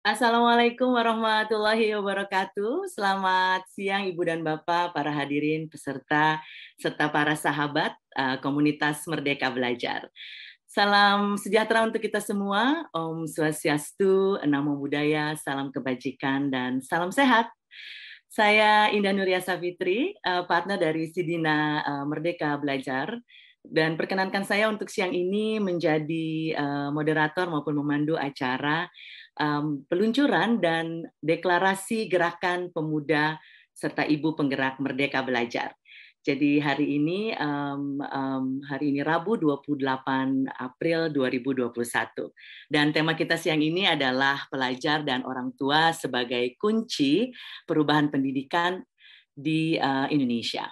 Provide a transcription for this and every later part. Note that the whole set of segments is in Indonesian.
Assalamualaikum warahmatullahi wabarakatuh. Selamat siang Ibu dan Bapak, para hadirin, peserta, serta para sahabat komunitas Merdeka Belajar. Salam sejahtera untuk kita semua, Om Swastiastu, Namo Buddhaya, salam kebajikan, dan salam sehat. Saya Indah Nuria Savitri, partner dari Sidina Merdeka Belajar, dan perkenankan saya untuk siang ini menjadi moderator maupun memandu acara peluncuran dan deklarasi gerakan pemuda serta Ibu Penggerak Merdeka Belajar. Jadi hari ini Rabu 28 April 2021. Dan tema kita siang ini adalah pelajar dan orang tua sebagai kunci perubahan pendidikan di Indonesia.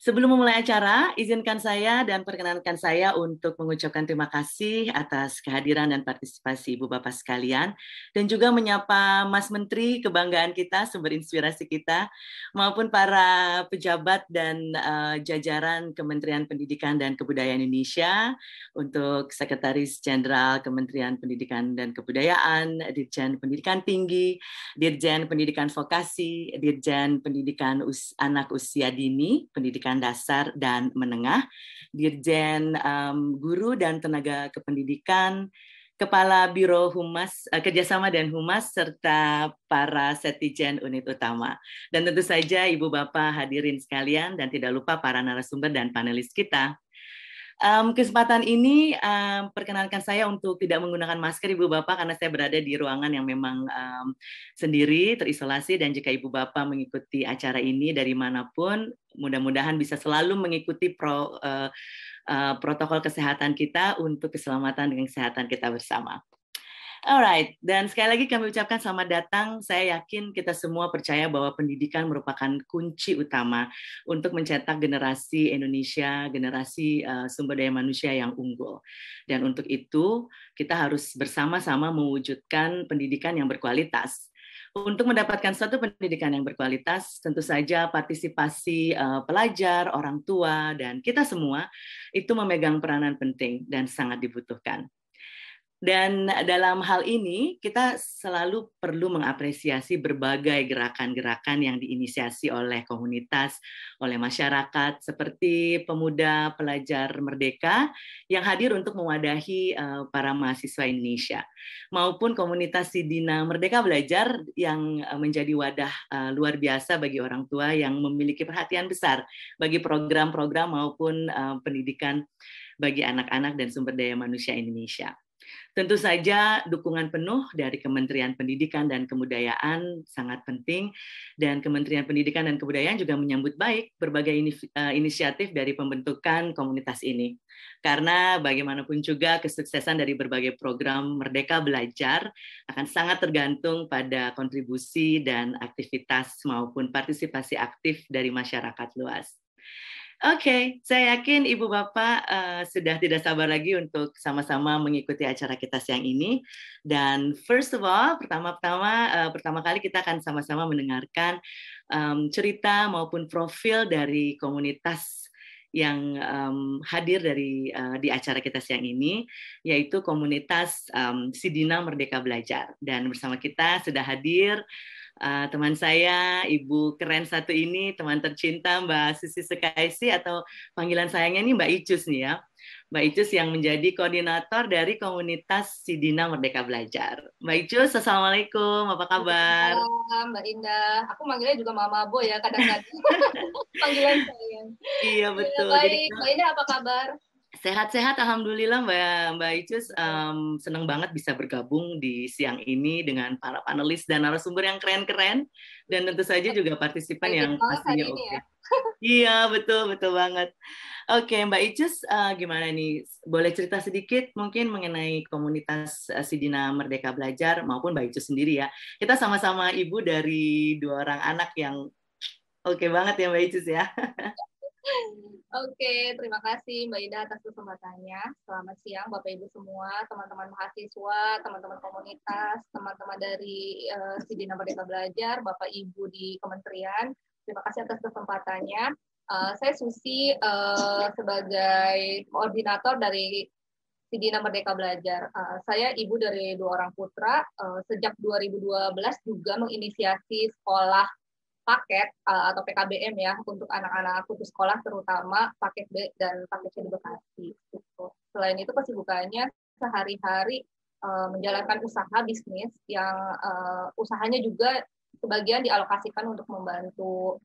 Sebelum memulai acara, izinkan saya dan perkenankan saya untuk mengucapkan terima kasih atas kehadiran dan partisipasi Ibu Bapak sekalian, dan juga menyapa Mas Menteri kebanggaan kita, sumber inspirasi kita, maupun para pejabat dan jajaran Kementerian Pendidikan dan Kebudayaan Indonesia, untuk Sekretaris Jenderal Kementerian Pendidikan dan Kebudayaan, Dirjen Pendidikan Tinggi, Dirjen Pendidikan Vokasi, Dirjen Pendidikan Anak Usia Dini, Pendidikan Dasar dan Menengah, Dirjen Guru dan Tenaga Kependidikan, Kepala Biro Humas, Kerjasama dan Humas, serta para Setijen Unit Utama. Dan tentu saja Ibu Bapak hadirin sekalian, dan tidak lupa para narasumber dan panelis kita. Kesempatan ini perkenankan saya untuk tidak menggunakan masker Ibu Bapak, karena saya berada di ruangan yang memang sendiri, terisolasi, dan jika Ibu Bapak mengikuti acara ini dari manapun, mudah-mudahan bisa selalu mengikuti protokol kesehatan kita untuk keselamatan dan kesehatan kita bersama. Alright, dan sekali lagi kami ucapkan selamat datang. Saya yakin kita semua percaya bahwa pendidikan merupakan kunci utama untuk mencetak generasi Indonesia, generasi sumber daya manusia yang unggul. Dan untuk itu, kita harus bersama-sama mewujudkan pendidikan yang berkualitas. Untuk mendapatkan suatu pendidikan yang berkualitas, tentu saja partisipasi pelajar, orang tua, dan kita semua itu memegang peranan penting dan sangat dibutuhkan. Dan dalam hal ini, kita selalu perlu mengapresiasi berbagai gerakan-gerakan yang diinisiasi oleh komunitas, oleh masyarakat, seperti Pemuda Pelajar Merdeka yang hadir untuk mewadahi para mahasiswa Indonesia, maupun komunitas Sidina Merdeka Belajar yang menjadi wadah luar biasa bagi orang tua yang memiliki perhatian besar bagi program-program maupun pendidikan bagi anak-anak dan sumber daya manusia Indonesia. Tentu saja dukungan penuh dari Kementerian Pendidikan dan Kebudayaan sangat penting, dan Kementerian Pendidikan dan Kebudayaan juga menyambut baik berbagai inisiatif dari pembentukan komunitas ini. Karena bagaimanapun juga kesuksesan dari berbagai program Merdeka Belajar akan sangat tergantung pada kontribusi dan aktivitas maupun partisipasi aktif dari masyarakat luas. Oke, saya yakin Ibu Bapak sudah tidak sabar lagi untuk sama-sama mengikuti acara kita siang ini. Dan first of all, pertama kali kita akan sama-sama mendengarkan cerita maupun profil dari komunitas yang hadir di acara kita siang ini, yaitu komunitas Sidina Merdeka Belajar. Dan bersama kita sudah hadir teman saya, Ibu keren satu ini, teman tercinta Mbak Susi Sukaisi, atau panggilan sayangnya ini Mbak Icus nih ya. Mbak Icus yang menjadi koordinator dari komunitas Sidina Merdeka Belajar. Mbak Icus, Assalamualaikum, apa kabar? Assalamualaikum Mbak Indah, aku manggilnya juga Mama Bo ya kadang-kadang, panggilan sayang. Iya betul. Ya, baik, jadi, Mbak Indah apa kabar? Sehat-sehat, Alhamdulillah Mbak Icus. Senang banget bisa bergabung di siang ini dengan para panelis dan narasumber yang keren-keren. Dan tentu saja juga partisipan yang pastinya oke. Okay. Ya? Iya, betul-betul banget. Oke, Mbak Icus, gimana nih? Boleh cerita sedikit mungkin mengenai komunitas Sidina Merdeka Belajar maupun Mbak Icus sendiri ya. Kita sama-sama ibu dari dua orang anak yang oke banget ya Mbak Icus ya. Oke, terima kasih Mbak Ida atas kesempatannya. Selamat siang Bapak-Ibu semua, teman-teman mahasiswa, teman-teman komunitas, teman-teman dari Sidina Merdeka Belajar, Bapak-Ibu di Kementerian. Terima kasih atas kesempatannya. Saya Susi sebagai koordinator dari Sidina Merdeka Belajar. Saya ibu dari 2 orang putra, sejak 2012 juga menginisiasi sekolah paket atau PKBM ya, untuk anak-anak putus sekolah, terutama paket B dan paket C di Bekasi. Selain itu kesibukannya sehari-hari menjalankan usaha bisnis yang usahanya juga sebagian dialokasikan untuk membantu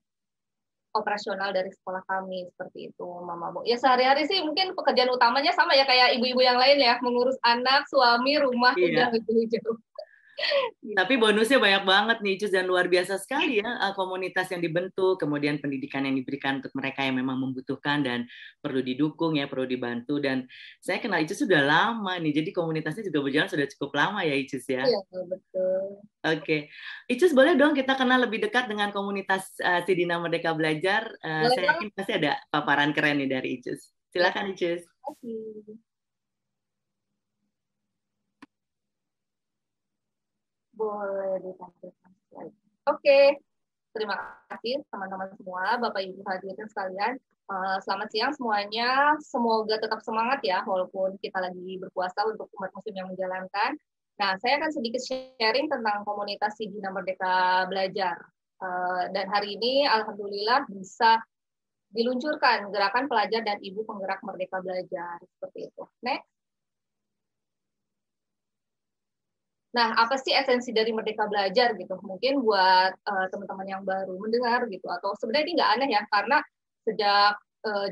operasional dari sekolah kami, seperti itu Mama Bu. Ya sehari-hari sih mungkin pekerjaan utamanya sama ya kayak ibu-ibu yang lain ya, mengurus anak, suami, rumah, iya. Udah gitu. Tapi bonusnya banyak banget nih Cus, dan luar biasa sekali ya komunitas yang dibentuk, kemudian pendidikan yang diberikan untuk mereka yang memang membutuhkan dan perlu didukung ya, perlu dibantu. Dan saya kenal Cus sudah lama nih, jadi komunitasnya juga berjalan sudah cukup lama ya Cus ya. Iya betul. Oke, Icus boleh dong kita kenal lebih dekat dengan komunitas Sidina Merdeka Belajar. Saya yakin pasti ada paparan keren nih dari Icus. Silakan Icus. Boleh ditampilkan lagi. Oke, terima kasih teman-teman semua, Bapak Ibu hadirin sekalian. Selamat siang semuanya. Semoga tetap semangat ya, walaupun kita lagi berpuasa untuk umat muslim yang menjalankan. Nah, saya akan sedikit sharing tentang komunitas Sidina Merdeka Belajar. Dan hari ini, alhamdulillah bisa diluncurkan gerakan pelajar dan ibu penggerak Merdeka Belajar. Seperti itu. Next. Nah, apa sih esensi dari Merdeka Belajar gitu? Mungkin buat teman-teman yang baru mendengar gitu. Atau sebenarnya ini nggak aneh ya, karena sejak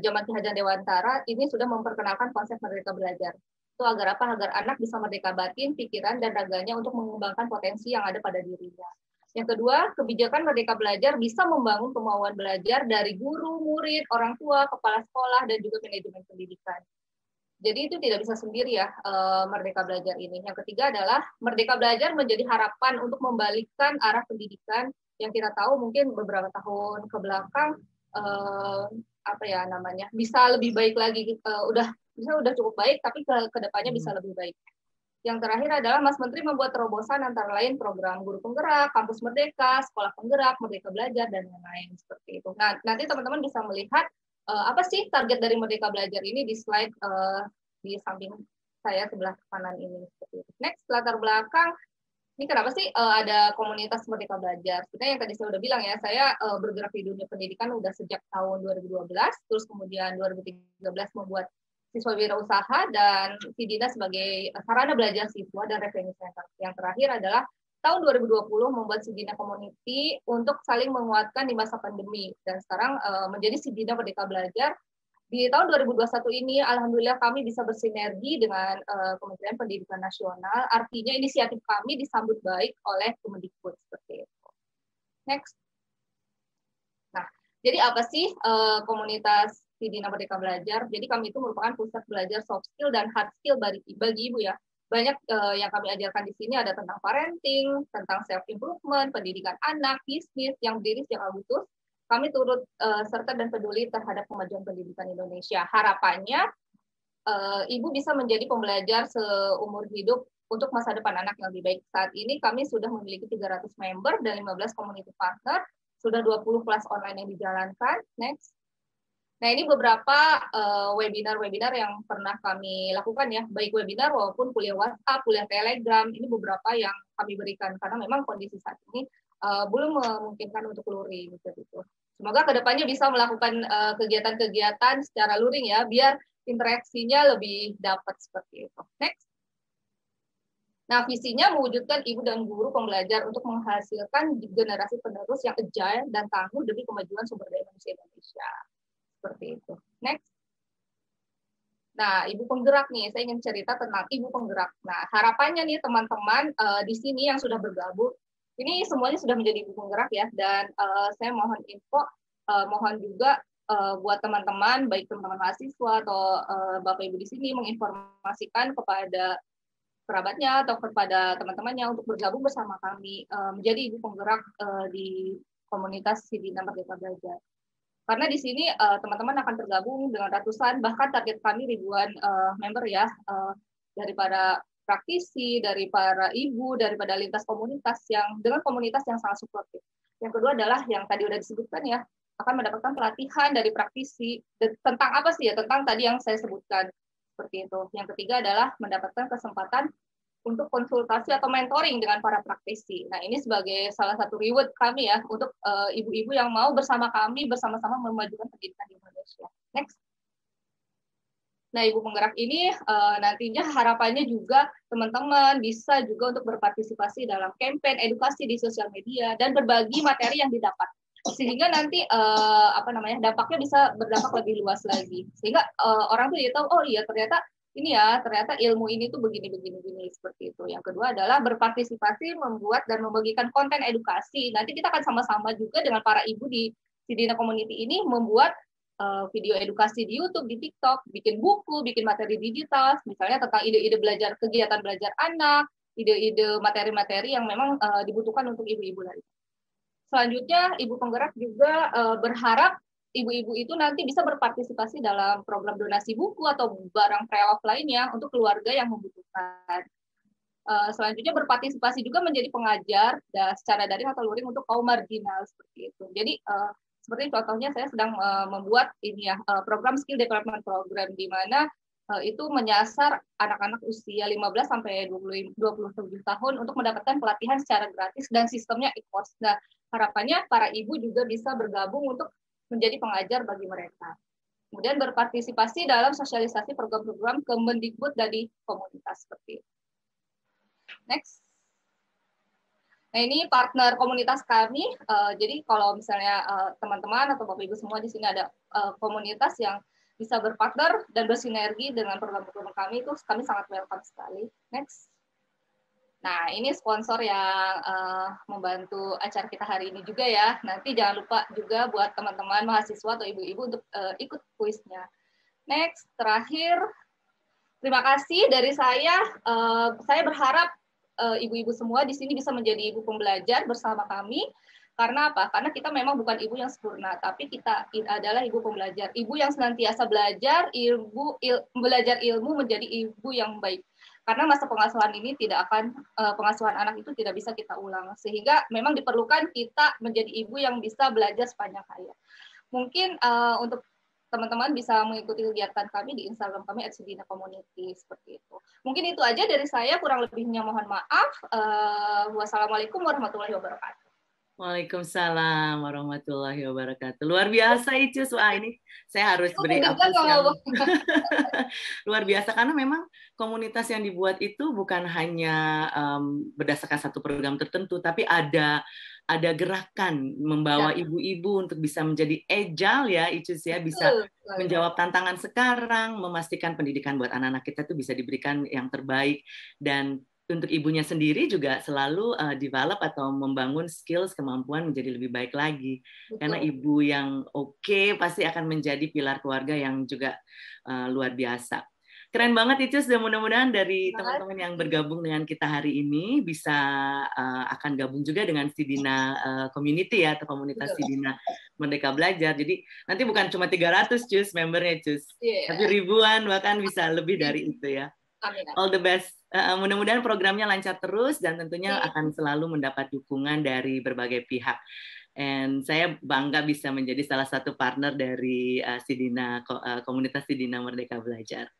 zaman Ki Hajar Dewantara, ini sudah memperkenalkan konsep Merdeka Belajar. Itu agar apa? Agar anak bisa merdeka batin, pikiran, dan raganya untuk mengembangkan potensi yang ada pada dirinya. Yang kedua, kebijakan Merdeka Belajar bisa membangun kemauan belajar dari guru, murid, orang tua, kepala sekolah, dan juga manajemen pendidikan. Jadi itu tidak bisa sendiri ya, Merdeka Belajar ini. Yang ketiga adalah Merdeka Belajar menjadi harapan untuk membalikkan arah pendidikan yang kita tahu mungkin beberapa tahun ke belakang, bisa lebih baik lagi, udah cukup baik, tapi kedepannya bisa lebih baik. Yang terakhir adalah Mas Menteri membuat terobosan antara lain program Guru Penggerak, Kampus Merdeka, Sekolah Penggerak, Merdeka Belajar, dan lain-lain seperti itu. Nah, nanti teman-teman bisa melihat apa sih target dari Merdeka Belajar ini di slide di samping saya sebelah kanan ini. Seperti itu. Next, latar belakang. Ini kenapa sih ada komunitas Merdeka Belajar? Sebenarnya yang tadi saya udah bilang ya, saya bergerak di dunia pendidikan udah sejak tahun 2012, terus kemudian 2013 membuat siswa wirausaha dan Sidina sebagai sarana belajar siswa dan revenue center. Yang terakhir adalah tahun 2020 membuat Sidina Community untuk saling menguatkan di masa pandemi. Dan sekarang menjadi Sidina Merdeka Belajar. Di tahun 2021 ini, alhamdulillah kami bisa bersinergi dengan Kementerian Pendidikan Nasional. Artinya inisiatif kami disambut baik oleh Kemendikbud seperti itu. Next. Nah, jadi apa sih komunitas Sidina Merdeka Belajar? Jadi kami itu merupakan pusat belajar soft skill dan hard skill bagi ibu ya. Banyak yang kami ajarkan di sini ada tentang parenting, tentang self improvement, pendidikan anak, bisnis yang berdiri sejak Agustus. Kami turut serta dan peduli terhadap kemajuan pendidikan Indonesia. Harapannya ibu bisa menjadi pembelajar seumur hidup untuk masa depan anak yang lebih baik. Saat ini kami sudah memiliki 300 member dan 15 community partner, sudah 20 kelas online yang dijalankan. Next. Nah, ini beberapa webinar-webinar yang pernah kami lakukan ya, baik webinar maupun kuliah WhatsApp, kuliah Telegram, ini beberapa yang kami berikan, karena memang kondisi saat ini belum memungkinkan untuk luring. Gitu. Semoga kedepannya bisa melakukan kegiatan-kegiatan secara luring ya, biar interaksinya lebih dapat seperti itu. Next. Nah, visinya mewujudkan ibu dan guru pembelajar untuk menghasilkan generasi penerus yang agile dan tangguh demi kemajuan sumber daya manusia Indonesia. Seperti itu. Next. Nah, Ibu Penggerak nih, saya ingin cerita tentang Ibu Penggerak. Nah, harapannya nih teman-teman di sini yang sudah bergabung, ini semuanya sudah menjadi Ibu Penggerak ya, dan saya mohon info, mohon juga buat teman-teman, baik teman-teman mahasiswa atau Bapak-Ibu di sini menginformasikan kepada kerabatnya atau kepada teman-temannya untuk bergabung bersama kami menjadi Ibu Penggerak di komunitas Sidina Merdeka Belajar. Karena di sini teman-teman akan tergabung dengan ratusan, bahkan target kami ribuan member ya, dari para praktisi, dari para ibu, daripada lintas komunitas yang dengan komunitas yang sangat suportif. Yang kedua adalah yang tadi udah disebutkan ya, akan mendapatkan pelatihan dari praktisi tentang apa sih ya, tentang tadi yang saya sebutkan Seperti itu. Yang ketiga adalah mendapatkan kesempatan untuk konsultasi atau mentoring dengan para praktisi. Nah, ini sebagai salah satu reward kami ya untuk ibu-ibu yang mau bersama kami bersama-sama memajukan pendidikan di Indonesia. Next. Nah, Ibu Penggerak ini nantinya harapannya juga teman-teman bisa juga untuk berpartisipasi dalam kampanye edukasi di sosial media dan berbagi materi yang didapat. Sehingga nanti dampaknya bisa berdampak lebih luas lagi. Sehingga orang tuh jadi tahu, oh iya ternyata ilmu ini tuh begini seperti itu. Yang kedua adalah berpartisipasi membuat dan membagikan konten edukasi. Nanti kita akan sama-sama juga dengan para ibu di Sidina Community ini membuat video edukasi di YouTube, di TikTok, bikin buku, bikin materi digital, misalnya tentang ide-ide belajar, kegiatan belajar anak, ide-ide materi-materi yang memang dibutuhkan untuk ibu-ibu lagi. Selanjutnya, Ibu Penggerak juga berharap ibu-ibu itu nanti bisa berpartisipasi dalam program donasi buku atau barang pre-love lainnya untuk keluarga yang membutuhkan. Selanjutnya, berpartisipasi juga menjadi pengajar secara daring atau luring untuk kaum marginal seperti itu. Jadi, seperti contohnya saya sedang membuat program skill development program di mana itu menyasar anak-anak usia 15 sampai 27 tahun untuk mendapatkan pelatihan secara gratis dan sistemnya e-course. Nah, harapannya para ibu juga bisa bergabung untuk menjadi pengajar bagi mereka. Kemudian berpartisipasi dalam sosialisasi program-program Kemendikbud dari komunitas seperti itu. Next. Nah, ini partner komunitas kami, jadi kalau misalnya teman-teman atau Bapak-Ibu semua di sini ada komunitas yang bisa berpartner dan bersinergi dengan program-program kami, itu kami sangat welcome sekali. Next. Nah, ini sponsor yang membantu acara kita hari ini juga ya. Nanti jangan lupa juga buat teman-teman mahasiswa atau ibu-ibu untuk ikut kuisnya. Next, terakhir, terima kasih dari saya. Saya berharap ibu-ibu semua di sini bisa menjadi ibu pembelajar bersama kami. Karena apa? Karena kita memang bukan ibu yang sempurna, tapi kita adalah ibu pembelajar. Ibu yang senantiasa belajar, belajar ilmu menjadi ibu yang baik. Karena masa pengasuhan ini pengasuhan anak itu tidak bisa kita ulang. Sehingga memang diperlukan kita menjadi ibu yang bisa belajar sepanjang hayat. Mungkin untuk teman-teman bisa mengikuti kegiatan kami di Instagram kami @sidinacommunity seperti itu. Mungkin itu aja dari saya, kurang lebihnya mohon maaf. Wassalamualaikum warahmatullahi wabarakatuh. Waalaikumsalam warahmatullahi wabarakatuh. Luar biasa Icus. Wah, ini saya harus beri apresiasi. Luar biasa, karena memang komunitas yang dibuat itu bukan hanya berdasarkan satu program tertentu, tapi ada gerakan membawa ibu-ibu untuk bisa menjadi agile ya Icus ya, bisa menjawab tantangan sekarang, memastikan pendidikan buat anak-anak kita itu bisa diberikan yang terbaik, dan untuk ibunya sendiri juga selalu develop atau membangun skills, kemampuan menjadi lebih baik lagi. Betul. Karena ibu yang oke pasti akan menjadi pilar keluarga yang juga luar biasa. Keren banget Icus, dan mudah-mudahan dari teman-teman yang bergabung dengan kita hari ini bisa akan gabung juga dengan Sidina Community ya, atau komunitas Sidina Merdeka Belajar. Jadi nanti bukan cuma 300 Cus membernya Cus, tapi ribuan bahkan bisa lebih dari itu ya. All the best. Mudah-mudahan programnya lancar terus dan tentunya akan selalu mendapat dukungan dari berbagai pihak. And saya bangga bisa menjadi salah satu partner dari Sidina, komunitas Sidina Merdeka Belajar.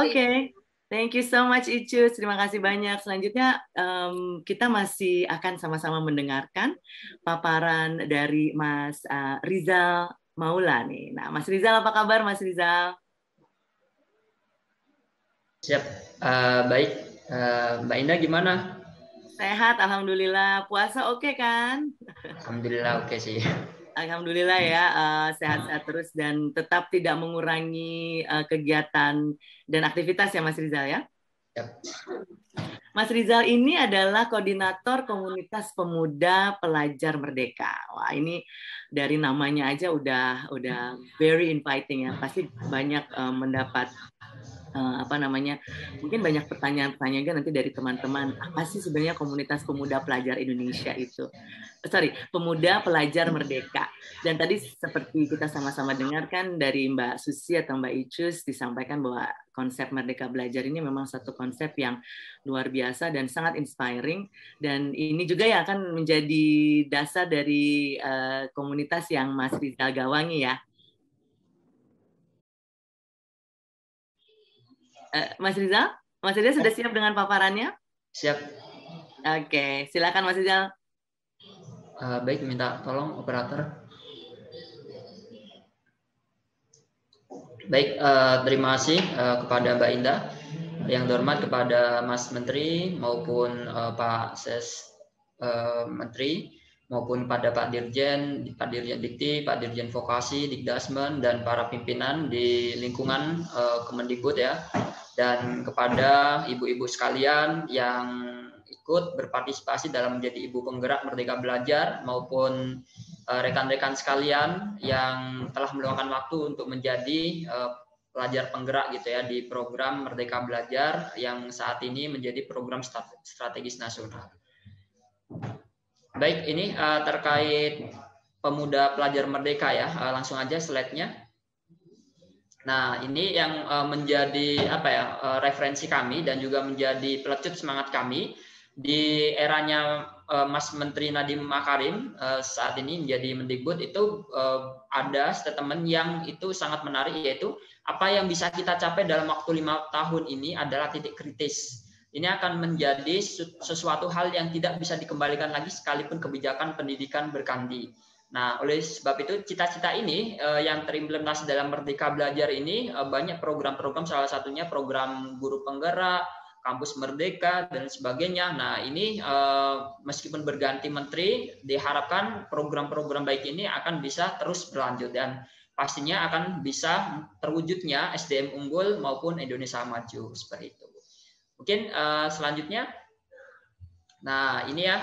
Oke, thank you so much Icus. Terima kasih banyak. Selanjutnya kita masih akan sama-sama mendengarkan paparan dari Mas Rizal Maulani. Nah, Mas Rizal, apa kabar Mas Rizal? Siap, baik. Mbak Indah gimana? Sehat, Alhamdulillah. Puasa oke kan? Alhamdulillah oke sih. Alhamdulillah ya, sehat-sehat terus dan tetap tidak mengurangi kegiatan dan aktivitas ya Mas Rizal ya? Siap. Mas Rizal ini adalah koordinator komunitas Pemuda Pelajar Merdeka. Wah, ini dari namanya aja udah very inviting ya. Pasti banyak mendapat mungkin banyak pertanyaan-pertanyaan juga nanti dari teman-teman, apa sih sebenarnya komunitas Pemuda Pelajar Indonesia itu? Sorry, Pemuda Pelajar Merdeka. Dan tadi seperti kita sama-sama dengarkan dari Mbak Susi atau Mbak Icus disampaikan bahwa konsep Merdeka Belajar ini memang satu konsep yang luar biasa dan sangat inspiring, dan ini juga yang akan menjadi dasar dari komunitas yang Mas Rizal gawangi ya. Mas Rizal sudah siap dengan paparannya? Siap. Oke, silakan Mas Rizal. Baik, minta tolong operator. Baik, terima kasih kepada Mbak Indah, yang terhormat kepada Mas Menteri maupun Pak Ses Menteri, maupun pada Pak Dirjen Dikti, Pak Dirjen Vokasi, Dikdasmen, dan para pimpinan di lingkungan Kemendikbud ya, dan kepada ibu-ibu sekalian yang ikut berpartisipasi dalam menjadi Ibu Penggerak Merdeka Belajar, maupun rekan-rekan sekalian yang telah meluangkan waktu untuk menjadi pelajar penggerak gitu ya di program Merdeka Belajar yang saat ini menjadi program strategis nasional. Baik, ini terkait Pemuda Pelajar Merdeka ya, langsung aja slide-nya. Nah, ini yang menjadi apa ya, referensi kami dan juga menjadi pelecut semangat kami di eranya Mas Menteri Nadiem Makarim saat ini menjadi Mendikbud. Itu ada statement yang itu sangat menarik, yaitu apa yang bisa kita capai dalam waktu 5 tahun ini adalah titik kritis. Ini akan menjadi sesuatu hal yang tidak bisa dikembalikan lagi sekalipun kebijakan pendidikan berganti. Nah, oleh sebab itu cita-cita ini yang terimplementasi dalam Merdeka Belajar ini banyak program-program, salah satunya program Guru Penggerak, Kampus Merdeka, dan sebagainya. Nah, ini meskipun berganti menteri, diharapkan program-program baik ini akan bisa terus berlanjut dan pastinya akan bisa terwujudnya SDM unggul maupun Indonesia maju, seperti itu. Mungkin selanjutnya. Nah, ini ya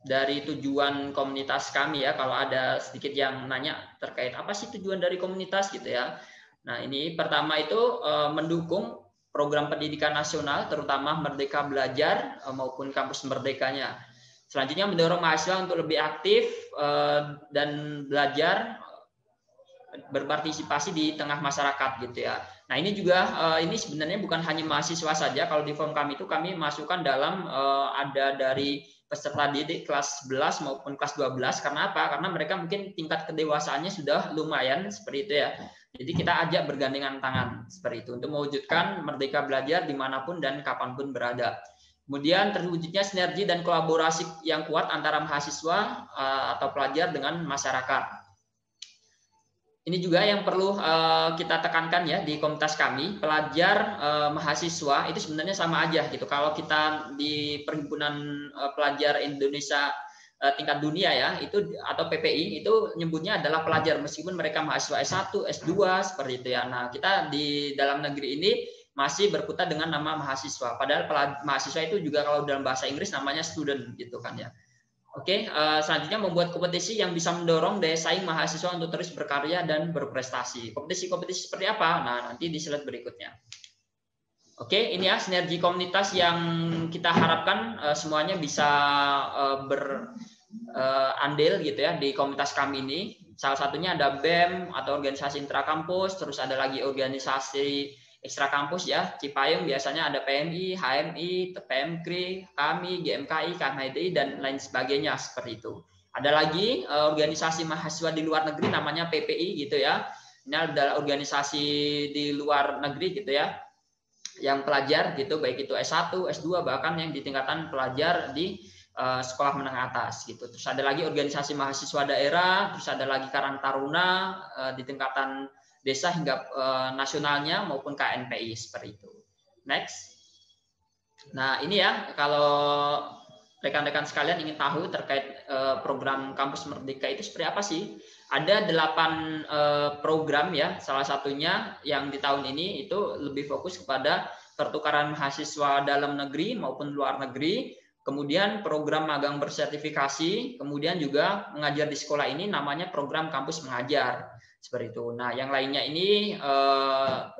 dari tujuan komunitas kami ya, kalau ada sedikit yang nanya terkait apa sih tujuan dari komunitas gitu ya. Nah, ini pertama itu mendukung program pendidikan nasional, terutama Merdeka Belajar maupun Kampus Merdekanya. Selanjutnya mendorong mahasiswa untuk lebih aktif dan belajar, berpartisipasi di tengah masyarakat gitu ya. Nah, ini juga ini sebenarnya bukan hanya mahasiswa saja. Kalau di form kami itu kami masukkan dalam ada dari peserta didik kelas 11 maupun kelas 12. Karena apa? Karena mereka mungkin tingkat kedewasaannya sudah lumayan seperti itu ya. Jadi kita ajak bergandengan tangan seperti itu untuk mewujudkan Merdeka Belajar dimanapun dan kapanpun berada. Kemudian terwujudnya sinergi dan kolaborasi yang kuat antara mahasiswa atau pelajar dengan masyarakat. Ini juga yang perlu kita tekankan ya di komunitas kami, pelajar mahasiswa itu sebenarnya sama aja gitu. Kalau kita di Perhimpunan Pelajar Indonesia tingkat dunia ya, itu atau PPI itu nyebutnya adalah pelajar meskipun mereka mahasiswa S1, S2 seperti itu ya. Nah, kita di dalam negeri ini masih berkutat dengan nama mahasiswa. Padahal mahasiswa itu juga kalau dalam bahasa Inggris namanya student gitu kan ya. Oke, selanjutnya membuat kompetisi yang bisa mendorong daya saing mahasiswa untuk terus berkarya dan berprestasi. Kompetisi-kompetisi seperti apa? Nah, nanti di slide berikutnya. Oke, ini ya sinergi komunitas yang kita harapkan semuanya bisa berandil gitu ya di komunitas kami ini. Salah satunya ada BEM atau organisasi intrakampus, terus ada lagi organisasi ekstra kampus ya, Cipayung biasanya ada PMI, HMI, PMKRI, kami, GMKI, KMHDI, dan lain sebagainya seperti itu. Ada lagi organisasi mahasiswa di luar negeri namanya PPI gitu ya. Ini adalah organisasi di luar negeri gitu ya, yang pelajar gitu, baik itu S1, S2, bahkan yang di tingkatan pelajar di sekolah menengah atas gitu. Terus ada lagi organisasi mahasiswa daerah, terus ada lagi Karang Taruna di tingkatan desa hingga nasionalnya maupun KNPI seperti itu. Next. Nah, ini ya kalau rekan-rekan sekalian ingin tahu terkait program Kampus Merdeka itu seperti apa sih? Ada 8 program ya, salah satunya yang di tahun ini itu lebih fokus kepada pertukaran mahasiswa dalam negeri maupun luar negeri, kemudian program magang bersertifikasi, kemudian juga mengajar di sekolah ini namanya program Kampus Mengajar. Seperti itu. Nah, yang lainnya ini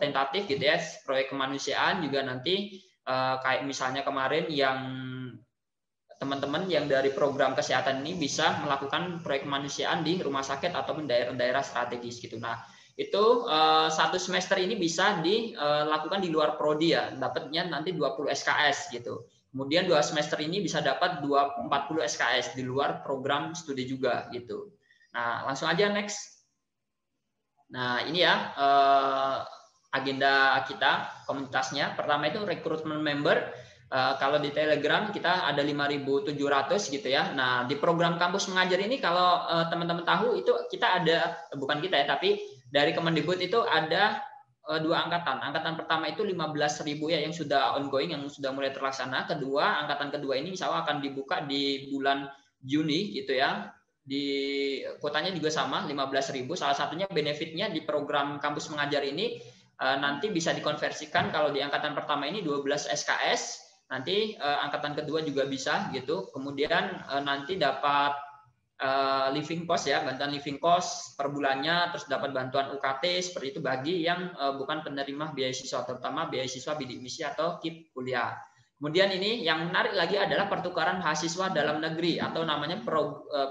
tentatif gitu ya, proyek kemanusiaan juga nanti kayak misalnya kemarin yang teman-teman yang dari program kesehatan ini bisa melakukan proyek kemanusiaan di rumah sakit ataupun daerah-daerah strategis gitu. Nah, itu 1 semester ini bisa dilakukan di luar prodi ya, dapatnya nanti 20 SKS gitu. Kemudian 2 semester ini bisa dapat 40 SKS di luar program studi juga gitu. Nah, langsung aja next. Nah, ini ya agenda kita, komunitasnya. Pertama itu rekrutmen member. Kalau di Telegram kita ada 5.700 gitu ya. Nah, di program Kampus Mengajar ini kalau teman-teman tahu itu kita ada, bukan kita ya, tapi dari Kemendikbud itu ada dua angkatan. Angkatan pertama itu 15.000 ya yang sudah ongoing, yang sudah mulai terlaksana. Kedua, angkatan kedua ini insya Allah akan dibuka di bulan Juni gitu ya. Di kuotanya juga sama 15.000. Salah satunya benefitnya di program Kampus Mengajar ini nanti bisa dikonversikan kalau di angkatan pertama ini 12 SKS. Nanti angkatan kedua juga bisa gitu. Kemudian nanti dapat living cost ya, bantuan living cost per bulannya, terus dapat bantuan UKT seperti itu bagi yang bukan penerima beasiswa, terutama beasiswa bidik misi atau KIP Kuliah. Kemudian ini yang menarik lagi adalah pertukaran mahasiswa dalam negeri atau namanya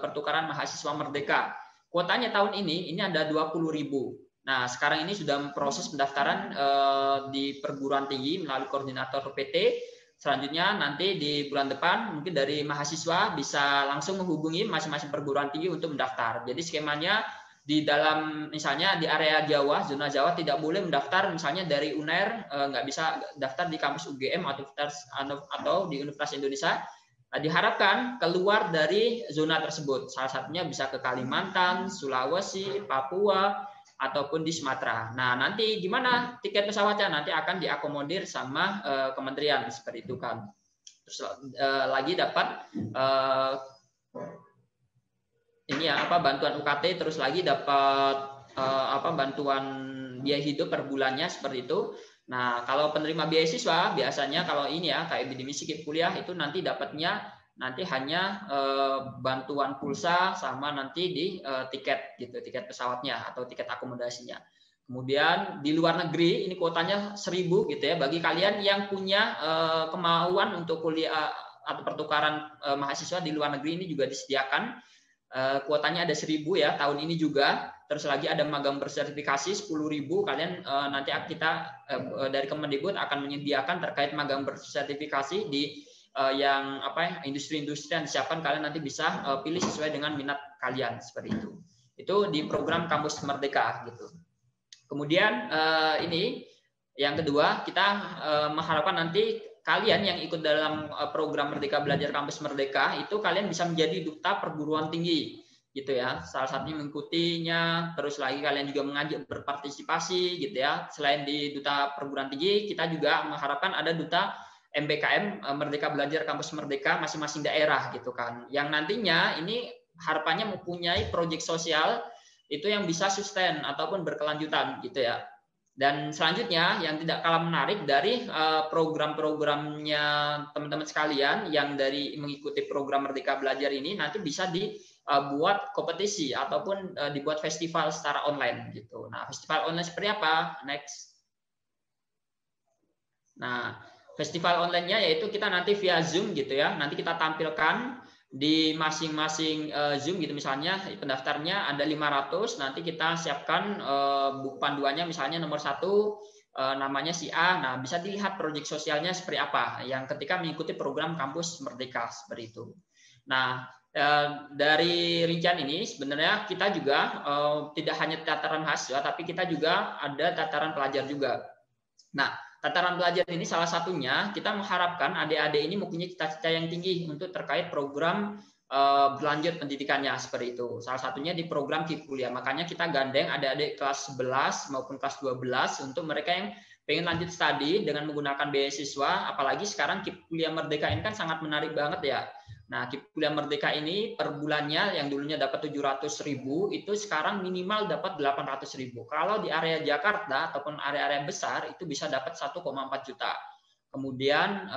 pertukaran mahasiswa merdeka. Kuotanya tahun ini ada 20.000. Nah, sekarang ini sudah proses pendaftaran di perguruan tinggi melalui koordinator PT. Selanjutnya nanti di bulan depan mungkin dari mahasiswa bisa langsung menghubungi masing-masing perguruan tinggi untuk mendaftar. Jadi skemanya di dalam misalnya di area Jawa, zona Jawa tidak boleh mendaftar misalnya dari UNER, nggak bisa daftar di kampus UGM atau di Universitas Indonesia. Nah, diharapkan keluar dari zona tersebut. Salah satunya bisa ke Kalimantan, Sulawesi, Papua, ataupun di Sumatera. Nah, nanti gimana tiket pesawatnya? Nanti akan diakomodir sama kementerian seperti itu kan. Terus lagi dapat bantuan UKT, terus lagi dapat bantuan biaya hidup per bulannya seperti itu. Nah, kalau penerima beasiswa biasanya kalau ini ya kayak bidik misi KIP Kuliah itu nanti dapatnya nanti hanya bantuan pulsa sama nanti di tiket gitu, tiket pesawatnya atau tiket akomodasinya. Kemudian di luar negeri ini kuotanya 1.000 gitu ya bagi kalian yang punya kemauan untuk kuliah atau pertukaran mahasiswa di luar negeri ini juga disediakan. Kuotanya ada 1.000 ya tahun ini juga. Terus lagi ada magang bersertifikasi 10.000. Kalian nanti kita dari Kemendikbud akan menyediakan terkait magang bersertifikasi di yang industri-industri yang disiapkan, kalian nanti bisa pilih sesuai dengan minat kalian seperti itu. Itu di program Kampus Merdeka gitu. Kemudian ini yang kedua, kita mengharapkan nanti kalian yang ikut dalam program Merdeka Belajar Kampus Merdeka itu kalian bisa menjadi duta perguruan tinggi gitu ya. Salah satunya mengikutinya, terus lagi kalian juga mengajak berpartisipasi gitu ya. Selain di duta perguruan tinggi, kita juga mengharapkan ada duta MBKM Merdeka Belajar Kampus Merdeka masing-masing daerah gitu kan, yang nantinya ini harapannya mempunyai proyek sosial itu yang bisa sustain ataupun berkelanjutan gitu ya. Dan selanjutnya yang tidak kalah menarik dari program-programnya teman-teman sekalian yang dari mengikuti program Merdeka Belajar ini nanti bisa dibuat kompetisi ataupun dibuat festival secara online gitu. Nah, festival online seperti apa? Next. Nah, festival online-nya yaitu kita nanti via Zoom gitu ya. Nanti kita tampilkan di masing-masing Zoom gitu, misalnya pendaftarnya ada 500. Nanti kita siapkan buku panduannya, misalnya nomor 1 namanya si A. Nah, bisa dilihat proyek sosialnya seperti apa yang ketika mengikuti program Kampus Merdeka seperti itu. Nah, dari rincian ini sebenarnya kita juga tidak hanya tataran mahasiswa, tapi kita juga ada tataran pelajar juga. Nah, tataran pelajar ini salah satunya kita mengharapkan adik-adik ini mempunyai cita-cita yang tinggi untuk terkait program berlanjut pendidikannya seperti itu. Salah satunya di program KIP Kuliah. Makanya kita gandeng adik-adik kelas 11 maupun kelas 12 untuk mereka yang pengen lanjut studi dengan menggunakan beasiswa. Apalagi sekarang KIP Kuliah Merdeka ini kan sangat menarik banget ya. Nah, KIP Kuliah Merdeka ini per bulannya yang dulunya dapat 700.000 itu sekarang minimal dapat 800.000. Kalau di area Jakarta ataupun area-area besar itu bisa dapat 1,4 juta. Kemudian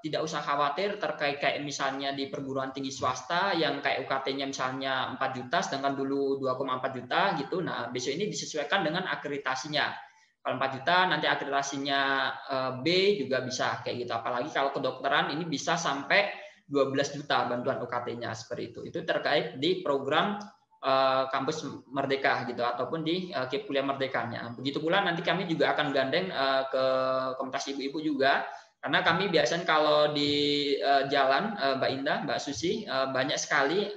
tidak usah khawatir terkait kayak misalnya di perguruan tinggi swasta yang kayak UKT-nya misalnya 4 juta sedangkan dulu 2,4 juta gitu. Nah, besok ini disesuaikan dengan akreditasinya. Kalau 4 juta nanti akreditasinya B juga bisa kayak gitu. Apalagi kalau kedokteran ini bisa sampai 12 juta bantuan UKT-nya seperti itu. Itu terkait di program Kampus Merdeka gitu ataupun di KIP Kuliah Merdekanya. Begitu pula nanti kami juga akan gandeng ke komunitas ibu-ibu juga, karena kami biasanya kalau di jalan Mbak Indah, Mbak Susi, banyak sekali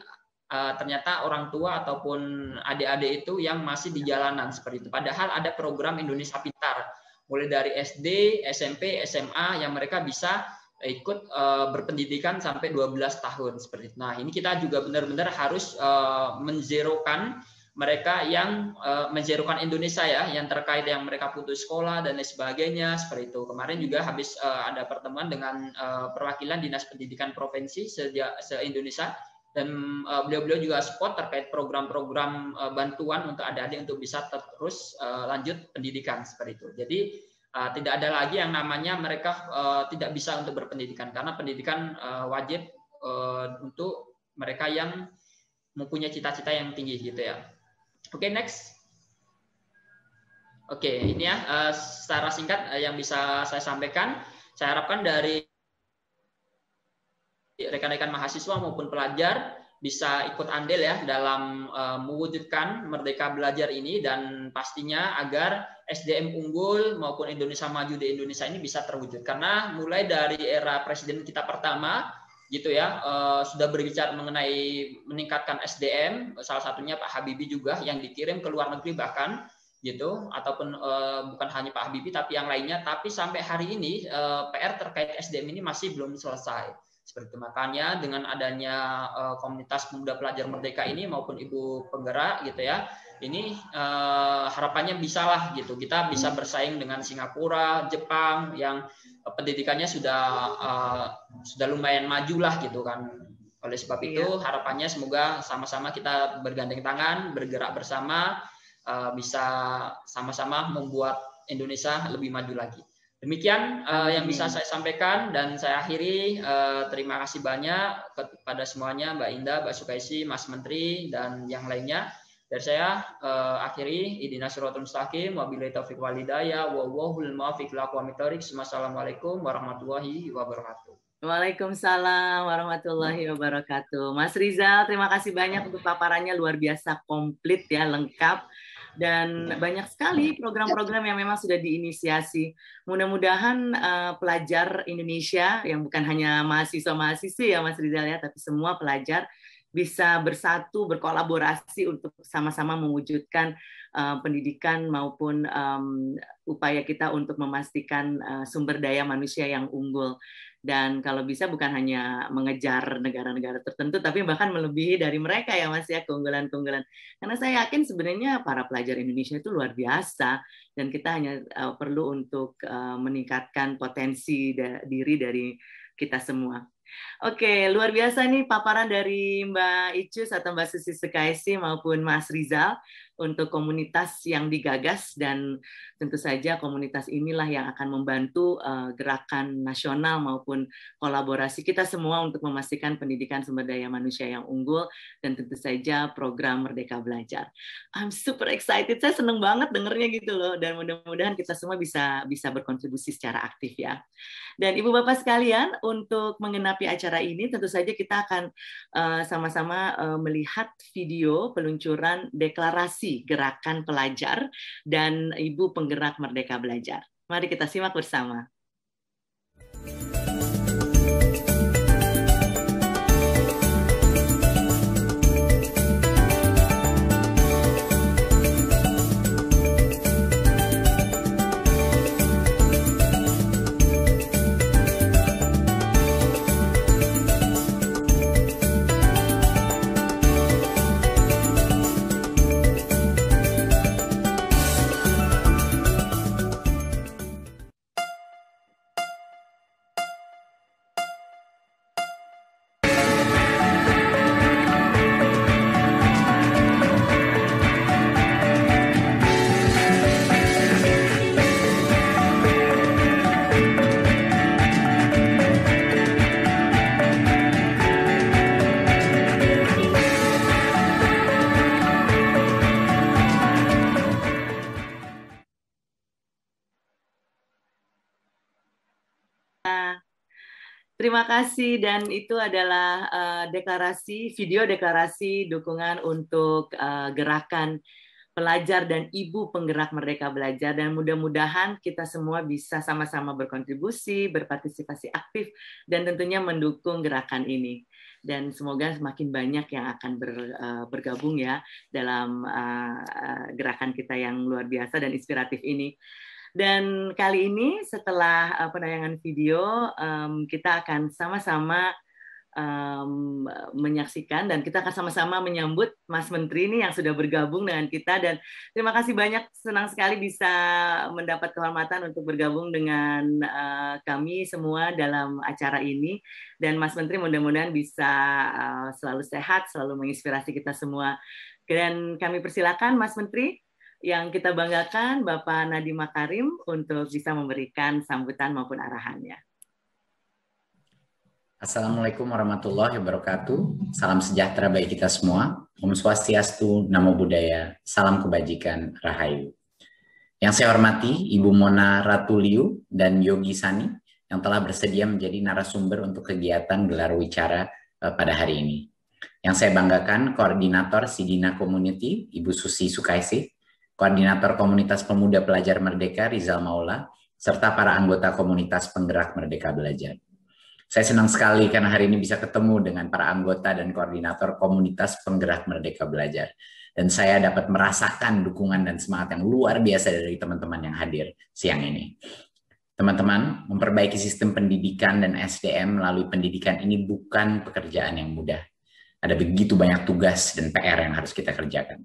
ternyata orang tua ataupun adik-adik itu yang masih di jalanan seperti itu. Padahal ada program Indonesia Pintar. mulai dari SD, SMP, SMA yang mereka bisa ikut berpendidikan sampai 12 tahun seperti itu. Nah, ini kita juga benar-benar harus menzerokan mereka yang menzerokan Indonesia ya, yang terkait yang mereka putus sekolah dan lain sebagainya seperti itu. Kemarin juga habis ada pertemuan dengan perwakilan Dinas Pendidikan Provinsi se-Indonesia, dan beliau-beliau juga support terkait program-program bantuan untuk adik-adik untuk bisa terus lanjut pendidikan seperti itu. Jadi tidak ada lagi yang namanya mereka tidak bisa untuk berpendidikan, karena pendidikan wajib untuk mereka yang mempunyai cita-cita yang tinggi gitu ya. Oke, next. Oke, ini ya secara singkat yang bisa saya sampaikan. Saya harapkan dari rekan-rekan mahasiswa maupun pelajar bisa ikut andil ya dalam mewujudkan Merdeka Belajar ini, dan pastinya agar SDM unggul maupun Indonesia maju di Indonesia ini bisa terwujud. Karena mulai dari era presiden kita pertama gitu ya, sudah berbicara mengenai meningkatkan SDM, salah satunya Pak Habibie juga yang dikirim ke luar negeri bahkan gitu, ataupun bukan hanya Pak Habibie tapi yang lainnya, tapi sampai hari ini PR terkait SDM ini masih belum selesai seperti itu. Makanya dengan adanya komunitas Pemuda Pelajar Merdeka ini maupun Ibu Penggerak gitu ya, ini harapannya bisalah gitu kita bisa bersaing dengan Singapura, Jepang yang pendidikannya sudah lumayan maju lah gitu kan. Oleh sebab itu harapannya semoga sama-sama kita bergandeng tangan, bergerak bersama, bisa sama-sama membuat Indonesia lebih maju lagi. Demikian yang bisa saya sampaikan, dan saya akhiri terima kasih banyak kepada semuanya, Mbak Indah, Mbak Sukaisi, Mas Menteri, dan yang lainnya. Dari saya akhiri, idina suratul mustaqim, wabillahi taufiq wal hidayah, wallahul muwaffiq liaqwamit thoriq. Assalamualaikum warahmatullahi wabarakatuh. Waalaikumsalam warahmatullahi wabarakatuh. Mas Rizal, terima kasih banyak untuk paparannya, luar biasa komplit ya, lengkap. Dan banyak sekali program-program yang memang sudah diinisiasi. Mudah-mudahan pelajar Indonesia, yang bukan hanya mahasiswa-mahasiswi ya Mas Rizal ya, tapi semua pelajar bisa bersatu, berkolaborasi untuk sama-sama mewujudkan pendidikan maupun upaya kita untuk memastikan sumber daya manusia yang unggul. Dan kalau bisa bukan hanya mengejar negara-negara tertentu, tapi bahkan melebihi dari mereka ya Mas ya, keunggulan-keunggulan. Karena saya yakin sebenarnya para pelajar Indonesia itu luar biasa, dan kita hanya perlu untuk meningkatkan potensi diri dari kita semua. Oke, luar biasa nih paparan dari Mbak Icus atau Mbak Susi Sukaisi maupun Mas Rizal untuk komunitas yang digagas, dan tentu saja komunitas inilah yang akan membantu gerakan nasional maupun kolaborasi kita semua untuk memastikan pendidikan sumber daya manusia yang unggul, dan tentu saja program Merdeka Belajar. I'm super excited, saya seneng banget dengernya gitu loh, dan mudah-mudahan kita semua bisa berkontribusi secara aktif ya. Dan Ibu Bapak sekalian, untuk mengenapi acara ini tentu saja kita akan sama-sama melihat video peluncuran deklarasi Gerakan Pelajar dan Ibu Penggerak Merdeka Belajar. Mari kita simak bersama. Terima kasih, dan itu adalah video deklarasi dukungan untuk Gerakan Pelajar dan Ibu Penggerak Merdeka Belajar, dan mudah-mudahan kita semua bisa sama-sama berkontribusi, berpartisipasi aktif, dan tentunya mendukung gerakan ini. Dan semoga semakin banyak yang akan bergabung ya dalam gerakan kita yang luar biasa dan inspiratif ini. Dan kali ini setelah penayangan video, kita akan sama-sama menyaksikan dan kita akan sama-sama menyambut Mas Menteri ini yang sudah bergabung dengan kita. Dan terima kasih banyak, senang sekali bisa mendapat kehormatan untuk bergabung dengan kami semua dalam acara ini. Dan Mas Menteri mudah-mudahan bisa selalu sehat, selalu menginspirasi kita semua. Dan kami persilakan Mas Menteri yang kita banggakan, Bapak Nadiem Makarim, untuk bisa memberikan sambutan maupun arahannya. Assalamualaikum warahmatullahi wabarakatuh. Salam sejahtera bagi kita semua. Om Swastiastu, Namo Buddhaya, Salam Kebajikan, Rahayu. Yang saya hormati Ibu Mona Ratuliu dan Yogi Sani yang telah bersedia menjadi narasumber untuk kegiatan gelar wicara pada hari ini. Yang saya banggakan Koordinator Sidina Community, Ibu Susi Sukaisi, Koordinator Komunitas Pemuda Pelajar Merdeka, Rizal Maula, serta para anggota Komunitas Penggerak Merdeka Belajar. Saya senang sekali karena hari ini bisa ketemu dengan para anggota dan koordinator komunitas penggerak Merdeka Belajar. Dan saya dapat merasakan dukungan dan semangat yang luar biasa dari teman-teman yang hadir siang ini. Teman-teman, memperbaiki sistem pendidikan dan SDM melalui pendidikan ini bukan pekerjaan yang mudah. Ada begitu banyak tugas dan PR yang harus kita kerjakan.